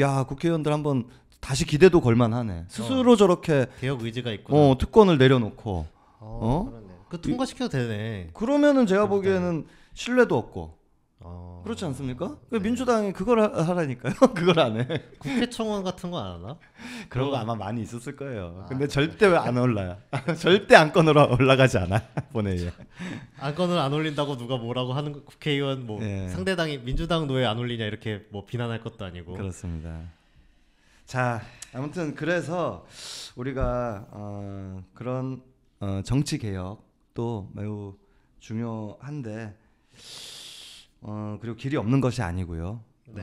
야 국회의원들 한번 다시 기대도 걸만하네. 스스로 저렇게 개혁 의지가 있구나. 특권을 내려놓고. 그러네. 그 통과시켜도 되네. 그러면은 제가 보기에는 신뢰도 없고. 그렇지 않습니까? 네. 민주당이 그걸 하라니까요. 그걸 안 해. 국회청원 같은 거 안 하나? 그런 거 아마 많이 있었을 거예요. 근데 절대 왜 안 올라요? 절대 안건으로 올라가지 않아. 본회의에. 안건을 안 올린다고 누가 뭐라고 하는 거, 국회의원 뭐 예. 상대당이 민주당 왜 안 올리냐 이렇게 뭐 비난할 것도 아니고. 그렇습니다. 자, 아무튼 그래서 우리가 그런 정치 개혁도 매우 중요한데. 그리고 길이 없는 것이 아니고요. 네.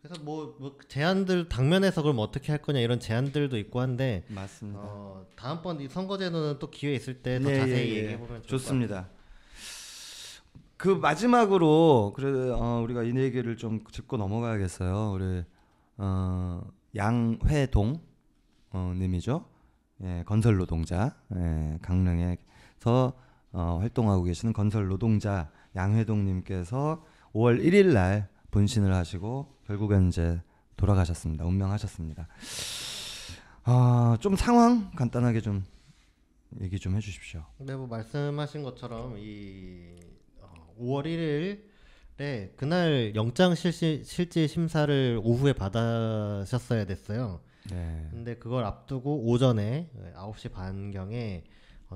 그래서 뭐 제안들 당면에서 그럼 어떻게 할 거냐 이런 제안들도 있고 한데 맞습니다. 다음번 이 선거제도는 또 기회 있을 때 더 자세히 얘기해 보면 좋습니다. 그 마지막으로 그래 우리가 이 얘기를 좀 짚고 넘어가야겠어요. 우리 양회동 님이죠. 예, 건설 노동자. 예, 강릉에서 활동하고 계시는 건설 노동자 양회동님께서 5월 1일 날 분신을 하시고 결국엔 이제 돌아가셨습니다. 운명하셨습니다. 좀 상황 간단하게 좀 얘기 좀 해주십시오. 네, 뭐 말씀하신 것처럼 이 5월 1일에 그날 영장 실질 심사를 오후에 받으셨어야 됐어요. 네. 근데 그걸 앞두고 오전에 9시 반경에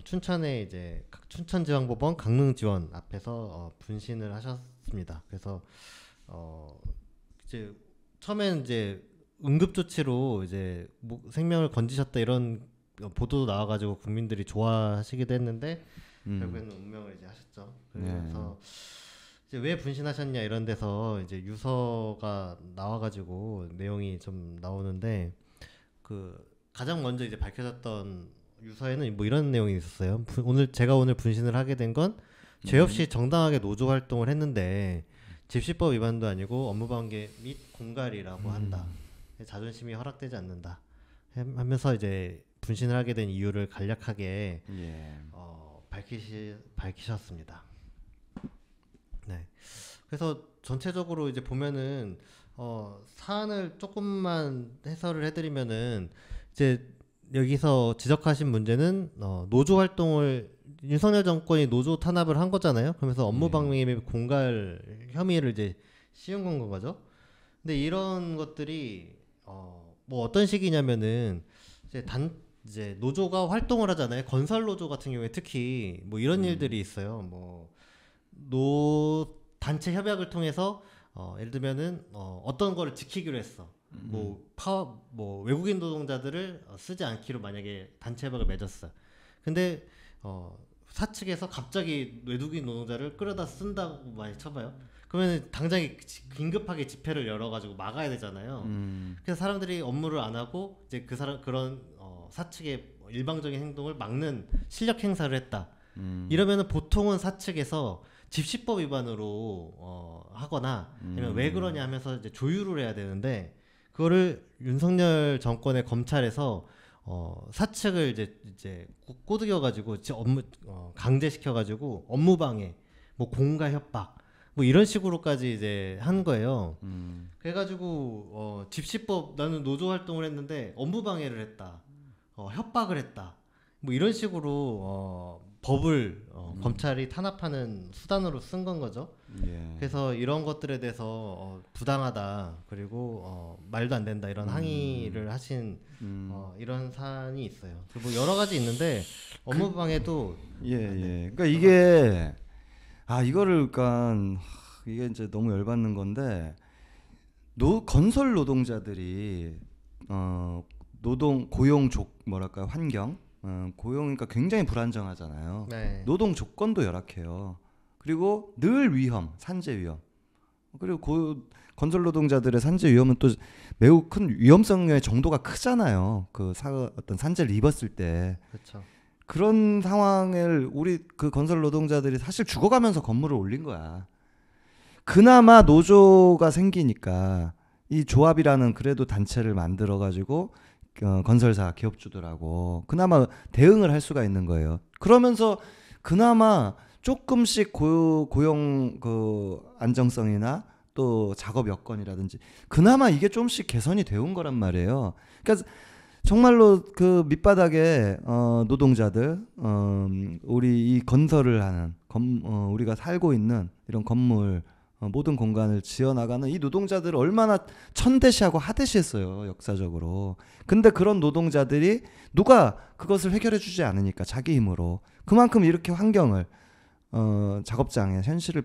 춘천에 이제 춘천지방법원 강릉지원 앞에서 분신을 하셨습니다. 그래서 이제 처음엔 이제 응급조치로 이제 생명을 건지셨다 이런 보도도 나와가지고 국민들이 좋아하시기도 했는데 결국에는 운명을 이제 하셨죠. 그래서 이제 왜 분신하셨냐 이런 데서 이제 유서가 나와가지고 내용이 좀 나오는데 그 가장 먼저 이제 밝혀졌던 유서에는 뭐 이런 내용이 있었어요. 제가 오늘 분신을 하게 된 건 죄 없이 정당하게 노조 활동을 했는데 집시법 위반도 아니고 업무방해 및 공갈이라고 한다. 자존심이 허락되지 않는다. 하면서 이제 분신을 하게 된 이유를 간략하게 밝히셨습니다. 네. 그래서 전체적으로 이제 보면은 사안을 조금만 해설을 해드리면은 이제 여기서 지적하신 문제는 노조 활동을 윤석열 정권이 노조 탄압을 한 거잖아요. 그러면서 업무방해 및 공갈 혐의를 이제 씌운 건 거죠. 근데 이런 것들이 뭐 어떤 식이냐면은 이제 노조가 활동을 하잖아요. 건설 노조 같은 경우에 특히 뭐 이런 일들이 있어요. 뭐 단체 협약을 통해서 예를 들면은 어떤 거를 지키기로 했어. 뭐 외국인 노동자들을 쓰지 않기로 만약에 단체 협약을 맺었어. 근데 사측에서 갑자기 외국인 노동자를 끌어다 쓴다고 많이 쳐봐요. 그러면 당장 긴급하게 집회를 열어가지고 막아야 되잖아요. 그래서 사람들이 업무를 안 하고 이제 그런 사측의 일방적인 행동을 막는 실력 행사를 했다. 이러면은 보통은 사측에서 집시법 위반으로 하거나 아니면 왜 그러냐 하면서 이제 조율을 해야 되는데, 그거를 윤석열 정권의 검찰에서 사측을 이제 꼬드겨가지고 업무 강제시켜가지고 업무방해, 뭐 공가 협박, 뭐 이런 식으로까지 이제 한 거예요. 그래가지고 집시법, 나는 노조 활동을 했는데 업무방해를 했다, 협박을 했다, 뭐 이런 식으로 법을 검찰이 탄압하는 수단으로 쓴 건 거죠. 예. 그래서 이런 것들에 대해서 부당하다, 그리고 말도 안 된다, 이런 항의를 하신 이런 사안이 있어요. 뭐 여러 가지 있는데 업무방해도 예. 그러니까 이게 이거를 그러니까 이게 이제 너무 열받는 건데, 건설 노동자들이 노동 환경 고용이니까 굉장히 불안정하잖아요. 네. 노동 조건도 열악해요. 그리고 늘 위험, 산재 위험. 그리고 건설 노동자들의 산재 위험은 또 매우 큰 위험성의 정도가 크잖아요. 그 어떤 산재를 입었을 때. 그렇죠. 그런 상황을 우리 그 건설 노동자들이 사실 죽어가면서 건물을 올린 거야. 그나마 노조가 생기니까 이 조합이라는 그래도 단체를 만들어 가지고 건설사 기업주들하고 그나마 대응을 할 수가 있는 거예요. 그러면서 그나마 조금씩 고용 그 안정성이나 또 작업 여건이라든지 그나마 이게 좀씩 개선이 되온 거란 말이에요. 그러니까 정말로 그 밑바닥에 노동자들, 우리 이 건설을 하는 우리가 살고 있는 이런 건물 모든 공간을 지어나가는 이 노동자들을 얼마나 천대시하고 하대시했어요, 역사적으로. 근데 그런 노동자들이 누가 그것을 해결해주지 않으니까 자기 힘으로 그만큼 이렇게 환경을 작업장의 현실을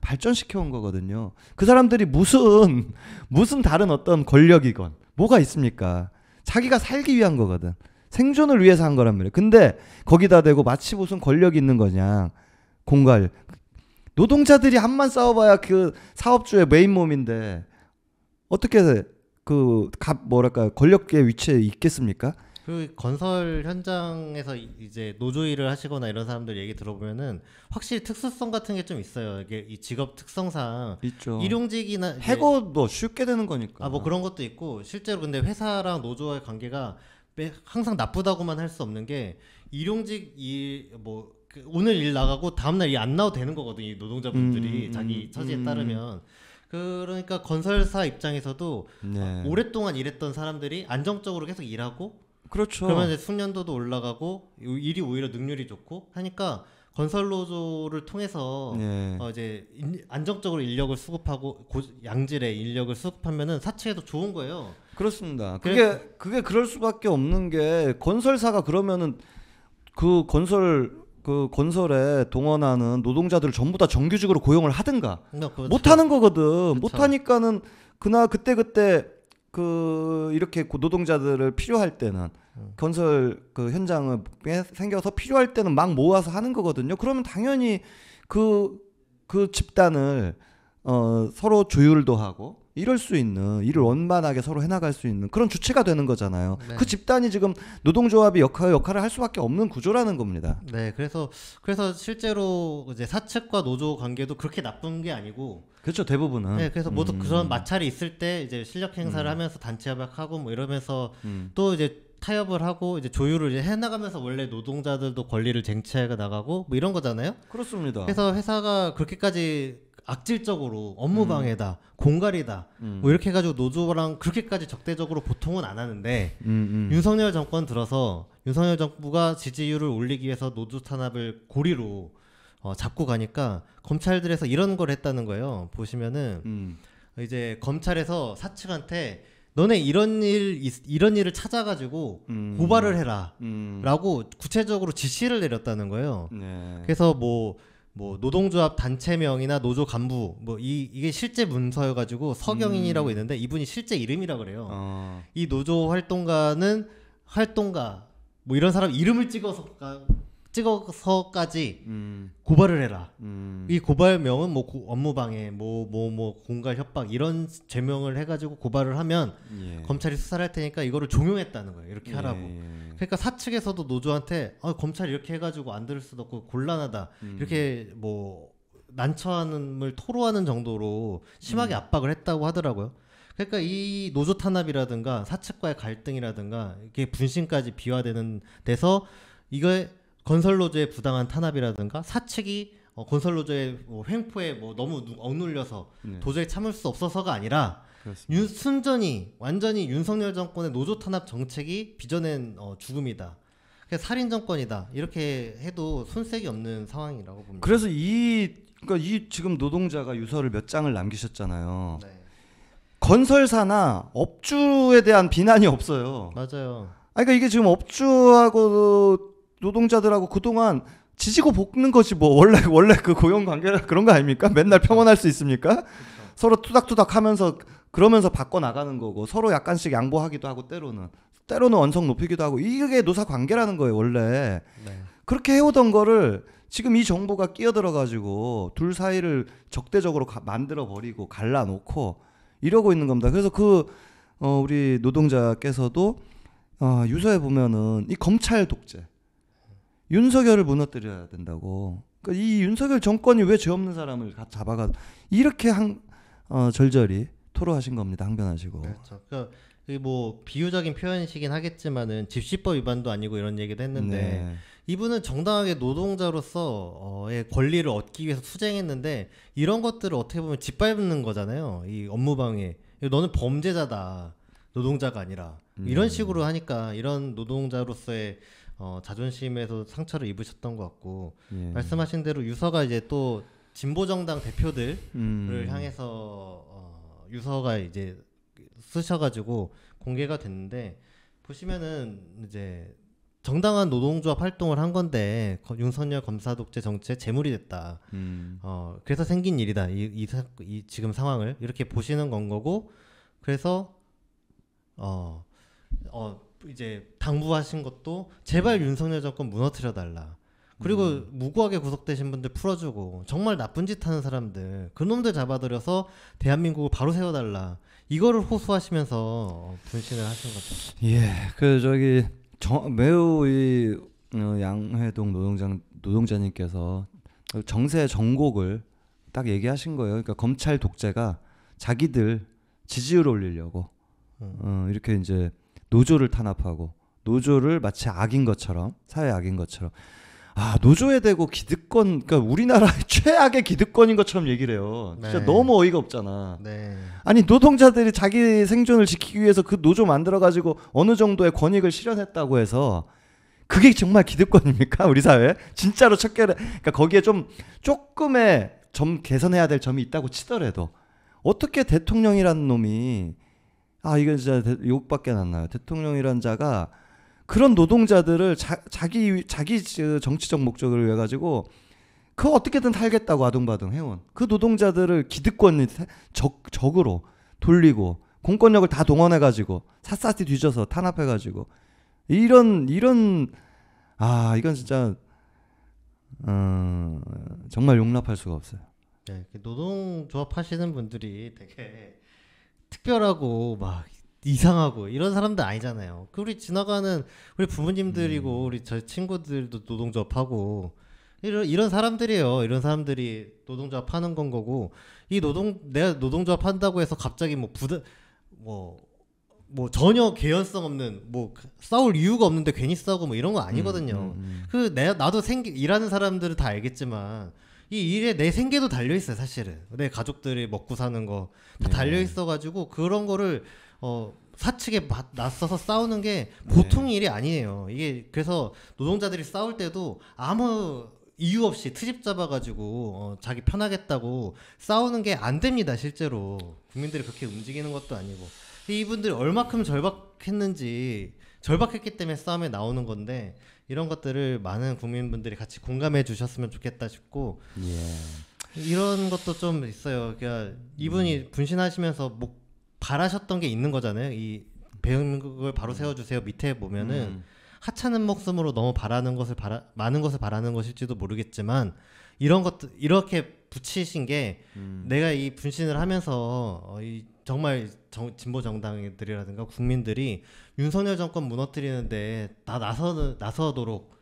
발전시켜온 거거든요. 그 사람들이 무슨 다른 어떤 권력이건 뭐가 있습니까? 자기가 살기 위한 거거든. 생존을 위해서 한 거란 말이에요. 근데 거기다 대고 마치 무슨 권력이 있는 거냐, 공갈. 노동자들이 한만 싸워봐야 그 사업주의 메인 몸인데 어떻게 그 권력계의 위치에 있겠습니까? 그 건설 현장에서 이제 노조 일을 하시거나 이런 사람들 얘기 들어보면은 확실히 특수성 같은 게 좀 있어요. 이게 이 직업 특성상 있죠. 일용직이나 해고도 쉽게 되는 거니까. 뭐 그런 것도 있고, 실제로 근데 회사랑 노조와의 관계가 항상 나쁘다고만 할 수 없는 게, 일용직 일 뭐 오늘 일 나가고 다음날 일 안 나와도 되는 거거든, 이 노동자분들이 자기 처지에 따르면. 그러니까 건설사 입장에서도 오랫동안 일했던 사람들이 안정적으로 계속 일하고, 그렇죠. 그러면 이제 숙련도도 올라가고 일이 오히려 능률이 좋고 하니까 건설 노조를 통해서 이제 안정적으로 인력을 수급하고 양질의 인력을 수급하면은 사측에도 좋은 거예요. 그렇습니다. 그게 그럴 수밖에 없는 게, 건설사가 그러면은 그 건설에 동원하는 노동자들을 전부 다 정규직으로 고용을 하든가. 그렇죠. 못하는 거거든. 그렇죠. 못하니까는 그때 그 이렇게 노동자들을 필요할 때는 건설 그 현장에 생겨서 필요할 때는 막 모아서 하는 거거든요. 그러면 당연히 그 집단을 서로 조율도 하고 이럴 수 있는, 일을 원만하게 서로 해나갈 수 있는 그런 주체가 되는 거잖아요. 네. 그 집단이 지금 노동조합이 역할을 할 수밖에 없는 구조라는 겁니다. 네, 그래서 실제로 이제 사측과 노조 관계도 그렇게 나쁜 게 아니고, 그렇죠, 대부분은. 네, 그래서 모두 그런 마찰이 있을 때 이제 실력 행사를 하면서 단체 협약하고 뭐 이러면서 또 이제 타협을 하고 이제 조율을 이제 해나가면서 원래 노동자들도 권리를 쟁취해 나가고 뭐 이런 거잖아요. 그렇습니다. 그래서 회사가 그렇게까지 악질적으로 업무방해다, 공갈이다, 뭐 이렇게 해가지고 노조랑 그렇게까지 적대적으로 보통은 안 하는데, 윤석열 정권 들어서 윤석열 정부가 지지율을 올리기 위해서 노조 탄압을 고리로 잡고 가니까 검찰들에서 이런 걸 했다는 거예요. 보시면은 이제 검찰에서 사측한테 너네 이런 일을 찾아가지고 고발을 해라 라고 구체적으로 지시를 내렸다는 거예요. 네. 그래서 뭐 노동조합 단체명이나 노조 간부 뭐 이게 실제 문서여가지고 서경인이라고 있는데, 이분이 실제 이름이라 그래요. 이 노조 활동가는 활동가 뭐 이런 사람 이름을 찍어서까지 고발을 해라. 이 고발명은 뭐 업무방해, 공갈 협박 이런 죄명을 해가지고 고발을 하면 검찰이 수사를 할 테니까 이거를 종용했다는 거예요. 이렇게 하라고. 그러니까 사측에서도 노조한테 아, 검찰 이렇게 해가지고 안 들을 수도 없고 곤란하다 이렇게 뭐 난처함을 토로하는 정도로 심하게 압박을 했다고 하더라고요. 그러니까 이 노조 탄압이라든가 사측과의 갈등이라든가 이게 분신까지 비화되는 데서 이거 건설 노조의 부당한 탄압이라든가 사측이 건설 노조의 횡포에 뭐 너무 억눌려서 네. 도저히 참을 수 없어서가 아니라 순전히 완전히 윤석열 정권의 노조 탄압 정책이 빚어낸 죽음이다. 살인 정권이다. 이렇게 해도 손색이 없는 상황이라고 봅니다. 그래서 이 지금 노동자가 유서를 몇 장을 남기셨잖아요. 네. 건설사나 업주에 대한 비난이 없어요. 맞아요. 그러니까 이게 지금 업주하고 노동자들하고 그동안 지지고 볶는 것이 뭐 원래 그 고용 관계라 그런 거 아닙니까? 맨날 평온할 수 있습니까? 그쵸. 서로 투닥투닥 하면서 그러면서 바꿔 나가는 거고 서로 약간씩 양보하기도 하고 때로는 언성 높이기도 하고 이게 노사 관계라는 거예요, 원래. 네. 그렇게 해오던 거를 지금 이 정부가 끼어들어가지고 둘 사이를 적대적으로 만들어버리고 갈라놓고 이러고 있는 겁니다. 그래서 우리 노동자께서도 유서에 보면은 이 검찰 독재, 윤석열을 무너뜨려야 된다고. 그러니까 이 윤석열 정권이 왜 죄 없는 사람을 잡아가 이렇게 절절히 토로하신 겁니다. 항변하시고. 그렇죠. 그러니까 뭐 비유적인 표현이시긴 하겠지만은 집시법 위반도 아니고 이런 얘기도 했는데 네. 이분은 정당하게 노동자로서의 권리를 얻기 위해서 투쟁했는데 이런 것들을 어떻게 보면 짓밟는 거잖아요. 이 업무방해. 너는 범죄자다. 노동자가 아니라. 이런 식으로 하니까 이런 노동자로서의 자존심에서 상처를 입으셨던 것 같고 예. 말씀하신 대로 유서가 이제 또 진보정당 대표들을 향해서 유서가 이제 쓰셔가지고 공개가 됐는데 보시면은 이제 정당한 노동조합 활동을 한 건데 윤석열 검사 독재 정치의 재물이 됐다. 그래서 생긴 일이다. 이 지금 상황을 이렇게 보시는 건 거고 그래서 이제 당부하신 것도 제발 윤석열 정권 무너뜨려 달라. 그리고 무고하게 구속되신 분들 풀어주고 정말 나쁜 짓 하는 사람들 그놈들 잡아들여서 대한민국을 바로 세워달라. 이거를 호소하시면서 분신을 하신 거죠. 예, 매우 이 양회동 노동자님께서 정세의 정곡을 딱 얘기하신 거예요. 그러니까 검찰 독재가 자기들 지지율 올리려고 이렇게 이제 노조를 탄압하고 노조를 마치 악인 것처럼 사회 악인 것처럼 노조에 대고 기득권 그러니까 우리나라의 최악의 기득권인 것처럼 얘기를 해요. 진짜 네. 너무 어이가 없잖아. 네. 아니 노동자들이 자기 생존을 지키기 위해서 그 노조 만들어가지고 어느 정도의 권익을 실현했다고 해서 그게 정말 기득권입니까? 우리 사회? 진짜로 척결해. 그러니까 거기에 조금의 점 개선해야 될 점이 있다고 치더라도 어떻게 대통령이라는 놈이 이건 진짜 욕밖에 안 나요. 대통령이란 자가 그런 노동자들을 자기 정치적 목적을 위해 가지고 그 어떻게든 살겠다고 아둥바둥 해온 그 노동자들을 기득권이 적으로 돌리고 공권력을 다 동원해 가지고 샅샅이 뒤져서 탄압해 가지고 이런 이건 진짜 정말 용납할 수가 없어요. 네, 노동조합 하시는 분들이 되게 특별하고 막 이상하고 이런 사람들 아니잖아요. 우리 지나가는 우리 부모님들이고 우리 저희 친구들도 노동조합하고 이런 사람들이에요. 이런 사람들이 노동조합 하는 건 거고 내가 노동조합 한다고 해서 갑자기 전혀 개연성 없는 싸울 이유가 없는데 괜히 싸우고 이런 거 아니거든요. 나도 일하는 사람들은 다 알겠지만 이 일에 내 생계도 달려있어요. 사실은 내 가족들이 먹고 사는 거 다 달려있어가지고 그런 거를 사측에 맞서서 싸우는 게 보통 일이 아니에요. 이게 그래서 노동자들이 싸울 때도 아무 이유 없이 트집 잡아가지고 자기 편하겠다고 싸우는 게 안 됩니다. 실제로 국민들이 그렇게 움직이는 것도 아니고 이분들이 얼마큼 절박했기 때문에 싸움에 나오는 건데 이런 것들을 많은 국민분들이 같이 공감해 주셨으면 좋겠다 싶고 이런 것도 좀 있어요. 그러니까 이분이 분신하시면서 바라셨던 게 있는 거잖아요. 이 대한민국을 바로 세워주세요. 밑에 보면은 하찮은 목숨으로 너무 많은 것을 바라는 것일지도 모르겠지만 이런 것도 이렇게 붙이신 게 내가 이 분신을 하면서 이 정말 진보 정당들이라든가 국민들이 윤석열 정권 무너뜨리는데 다 나서도록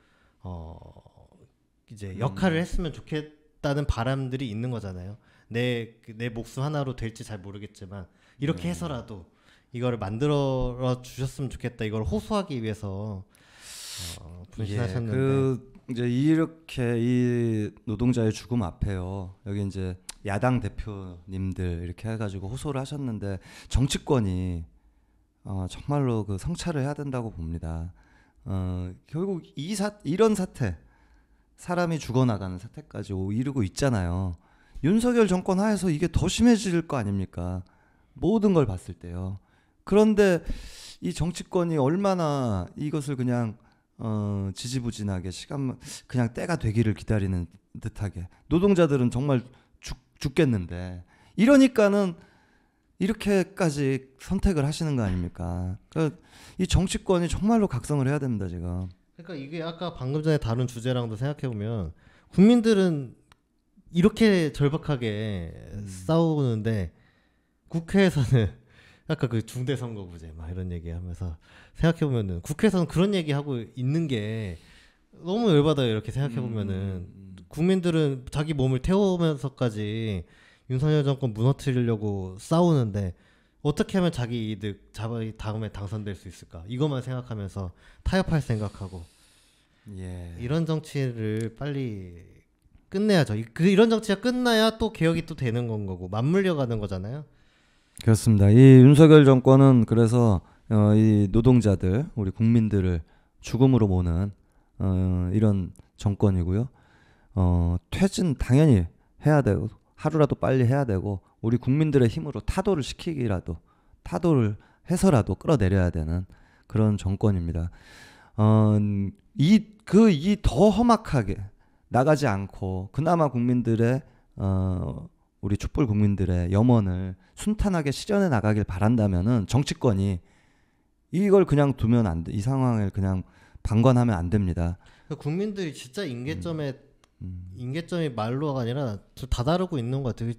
이제 역할을 했으면 좋겠다는 바람들이 있는 거잖아요. 내 목숨 하나로 될지 잘 모르겠지만 이렇게 해서라도 이거를 만들어 주셨으면 좋겠다. 이걸 호소하기 위해서 분신하셨는데 이제 이렇게 이 노동자의 죽음 앞에요. 여기 이제 야당 대표님들 이렇게 해가지고 호소를 하셨는데 정치권이 정말로 그 성찰을 해야 된다고 봅니다. 결국 이런 사태, 사람이 죽어나가는 사태까지 이르고 있잖아요. 윤석열 정권 하에서 이게 더 심해질 거 아닙니까? 모든 걸 봤을 때요. 그런데 이 정치권이 얼마나 이것을 그냥 지지부진하게 시간 그냥 때가 되기를 기다리는 듯하게, 노동자들은 정말 죽겠는데 이러니까는 이렇게까지 선택을 하시는 거 아닙니까? 그러니까 이 정치권이 정말로 각성을 해야 됩니다 지금. 그러니까 이게 아까 방금 전에 다른 주제랑도 생각해보면 국민들은 이렇게 절박하게 싸우는데 국회에서는 아까 그 중대선거구제 막 이런 얘기하면서 생각해보면은 국회에서는 그런 얘기하고 있는 게 너무 열받아요. 이렇게 생각해보면은 국민들은 자기 몸을 태우면서까지 윤석열 정권 무너뜨리려고 싸우는데 어떻게 하면 자기 이득, 자기 다음에 당선될 수 있을까, 이것만 생각하면서 타협할 생각하고 이런 정치를 빨리 끝내야죠. 이런 정치가 끝나야 또 개혁이 또 되는 건 거고 맞물려 가는 거잖아요. 그렇습니다. 이 윤석열 정권은 그래서 이 노동자들, 우리 국민들을 죽음으로 모는 이런 정권이고요. 퇴진 당연히 해야 되고 하루라도 빨리 해야 되고 우리 국민들의 힘으로 타도를 해서라도 끌어내려야 되는 그런 정권입니다. 이 더 험악하게 나가지 않고 그나마 국민들의 우리 촛불 국민들의 염원을 순탄하게 실현해 나가길 바란다면은 정치권이 이걸 그냥 두면 안 돼. 이 상황을 그냥 방관하면 안 됩니다. 국민들이 진짜 임계점이 말로가 아니라 다다르고 있는 것 같아요.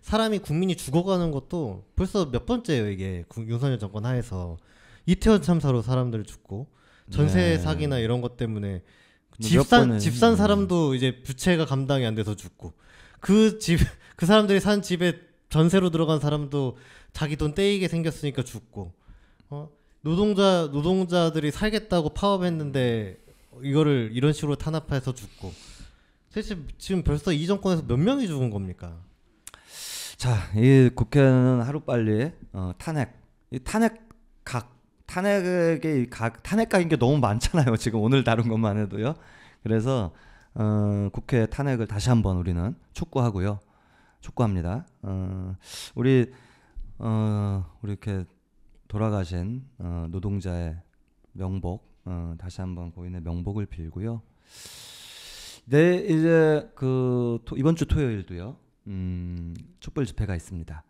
사람이 국민이 죽어가는 것도 벌써 몇 번째예요. 이게 윤석열 정권 하에서 이태원 참사로 사람들 죽고 전세 사기나 이런 것 때문에 집산 사람도 이제 부채가 감당이 안 돼서 죽고 그 사람들이 산 집에 전세로 들어간 사람도 자기 돈 떼이게 생겼으니까 죽고 노동자들이 살겠다고 파업했는데 이거를 이런 식으로 탄압해서 죽고 사실 지금 벌써 이 정권에서 몇 명이 죽은 겁니까? 자, 이 국회는 하루빨리 탄핵각인 게 너무 많잖아요. 지금 오늘 다룬 것만 해도요. 그래서 국회 탄핵을 다시 한번 우리는 촉구합니다. 우리 이렇게 돌아가신 노동자의 명복, 다시 한번 고인의 명복을 빌고요. 이제 이번 주 토요일도요. 촛불 집회가 있습니다.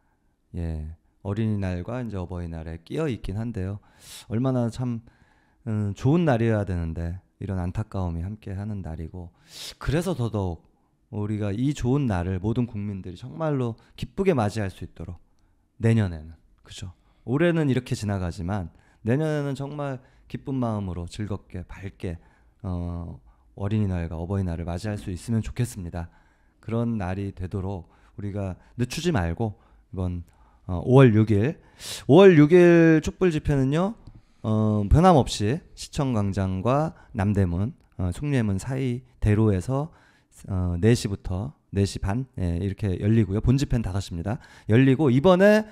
예, 어린이날과 이제 어버이날에 끼어 있긴 한데요. 얼마나 참 좋은 날이어야 되는데 이런 안타까움이 함께하는 날이고, 그래서 더더욱 우리가 이 좋은 날을 모든 국민들이 정말로 기쁘게 맞이할 수 있도록 내년에는, 그죠? 올해는 이렇게 지나가지만 내년에는 정말 기쁜 마음으로 즐겁게 밝게 어린이날과 어버이날을 맞이할 수 있으면 좋겠습니다. 그런 날이 되도록 우리가 늦추지 말고 이번 5월 6일 촛불 집회는요. 변함없이 시청광장과 남대문, 숭례문 사이 대로에서 4시부터 4시 반 이렇게 열리고요. 본집회는 5시입니다. 열리고 이번에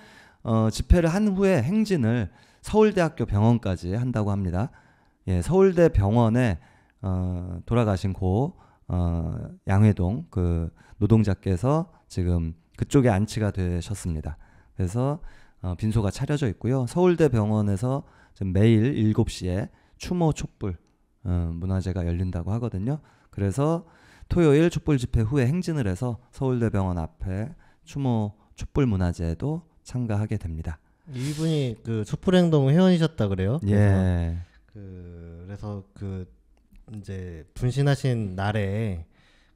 집회를 한 후에 행진을 서울대학교 병원까지 한다고 합니다. 예, 서울대 병원에 돌아가신 고 양회동 그 노동자께서 지금 그쪽에 안치가 되셨습니다. 그래서 빈소가 차려져 있고요. 서울대 병원에서 매일 7시에 추모 촛불 문화제가 열린다고 하거든요. 그래서 토요일 촛불 집회 후에 행진을 해서 서울대병원 앞에 추모 촛불 문화제에도 참가하게 됩니다. 이분이 그 촛불행동 회원이셨다 그래요. 예. 그래서 이제 분신하신 날에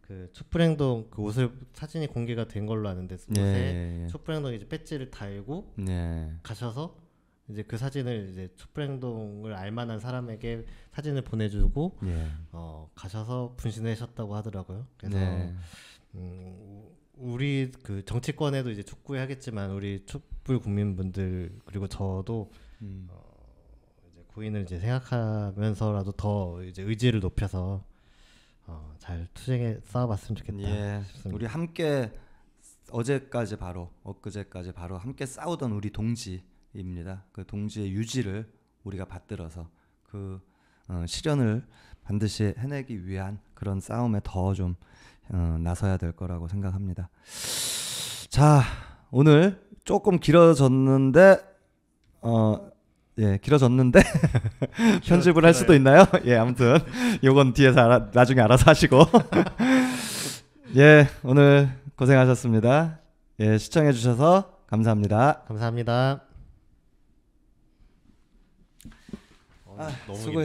그 촛불행동 그 옷을 사진이 공개가 된 걸로 아는데 옷에 네. 촛불행동 이제 배지를 달고 네. 가셔서 이제 그 사진을 이제 촛불행동을 알만한 사람에게 사진을 보내주고 네. 가셔서 분신하셨다고 하더라고요. 그래서 네. 우리 그 정치권에도 이제 촉구해야겠지만 우리 촛불 국민분들 그리고 저도 이제 고인을 이제 생각하면서라도 더 이제 의지를 높여서 잘 투쟁에 싸워봤으면 좋겠다. 예. 싶습니다. 우리 함께 어제까지 바로 엊그제까지 바로 함께 싸우던 우리 동지입니다. 그 동지의 유지를 우리가 받들어서 그 실현을 반드시 해내기 위한 그런 싸움에 더 좀 나서야 될 거라고 생각합니다. 자, 오늘 조금 길어졌는데 예, 길어졌는데 편집을 할 수도 있나요? 예, 아무튼 요건 뒤에서 나중에 알아서 하시고 예, 오늘 고생하셨습니다. 예, 시청해 주셔서 감사합니다. 감사합니다. 너무 수고했습니다.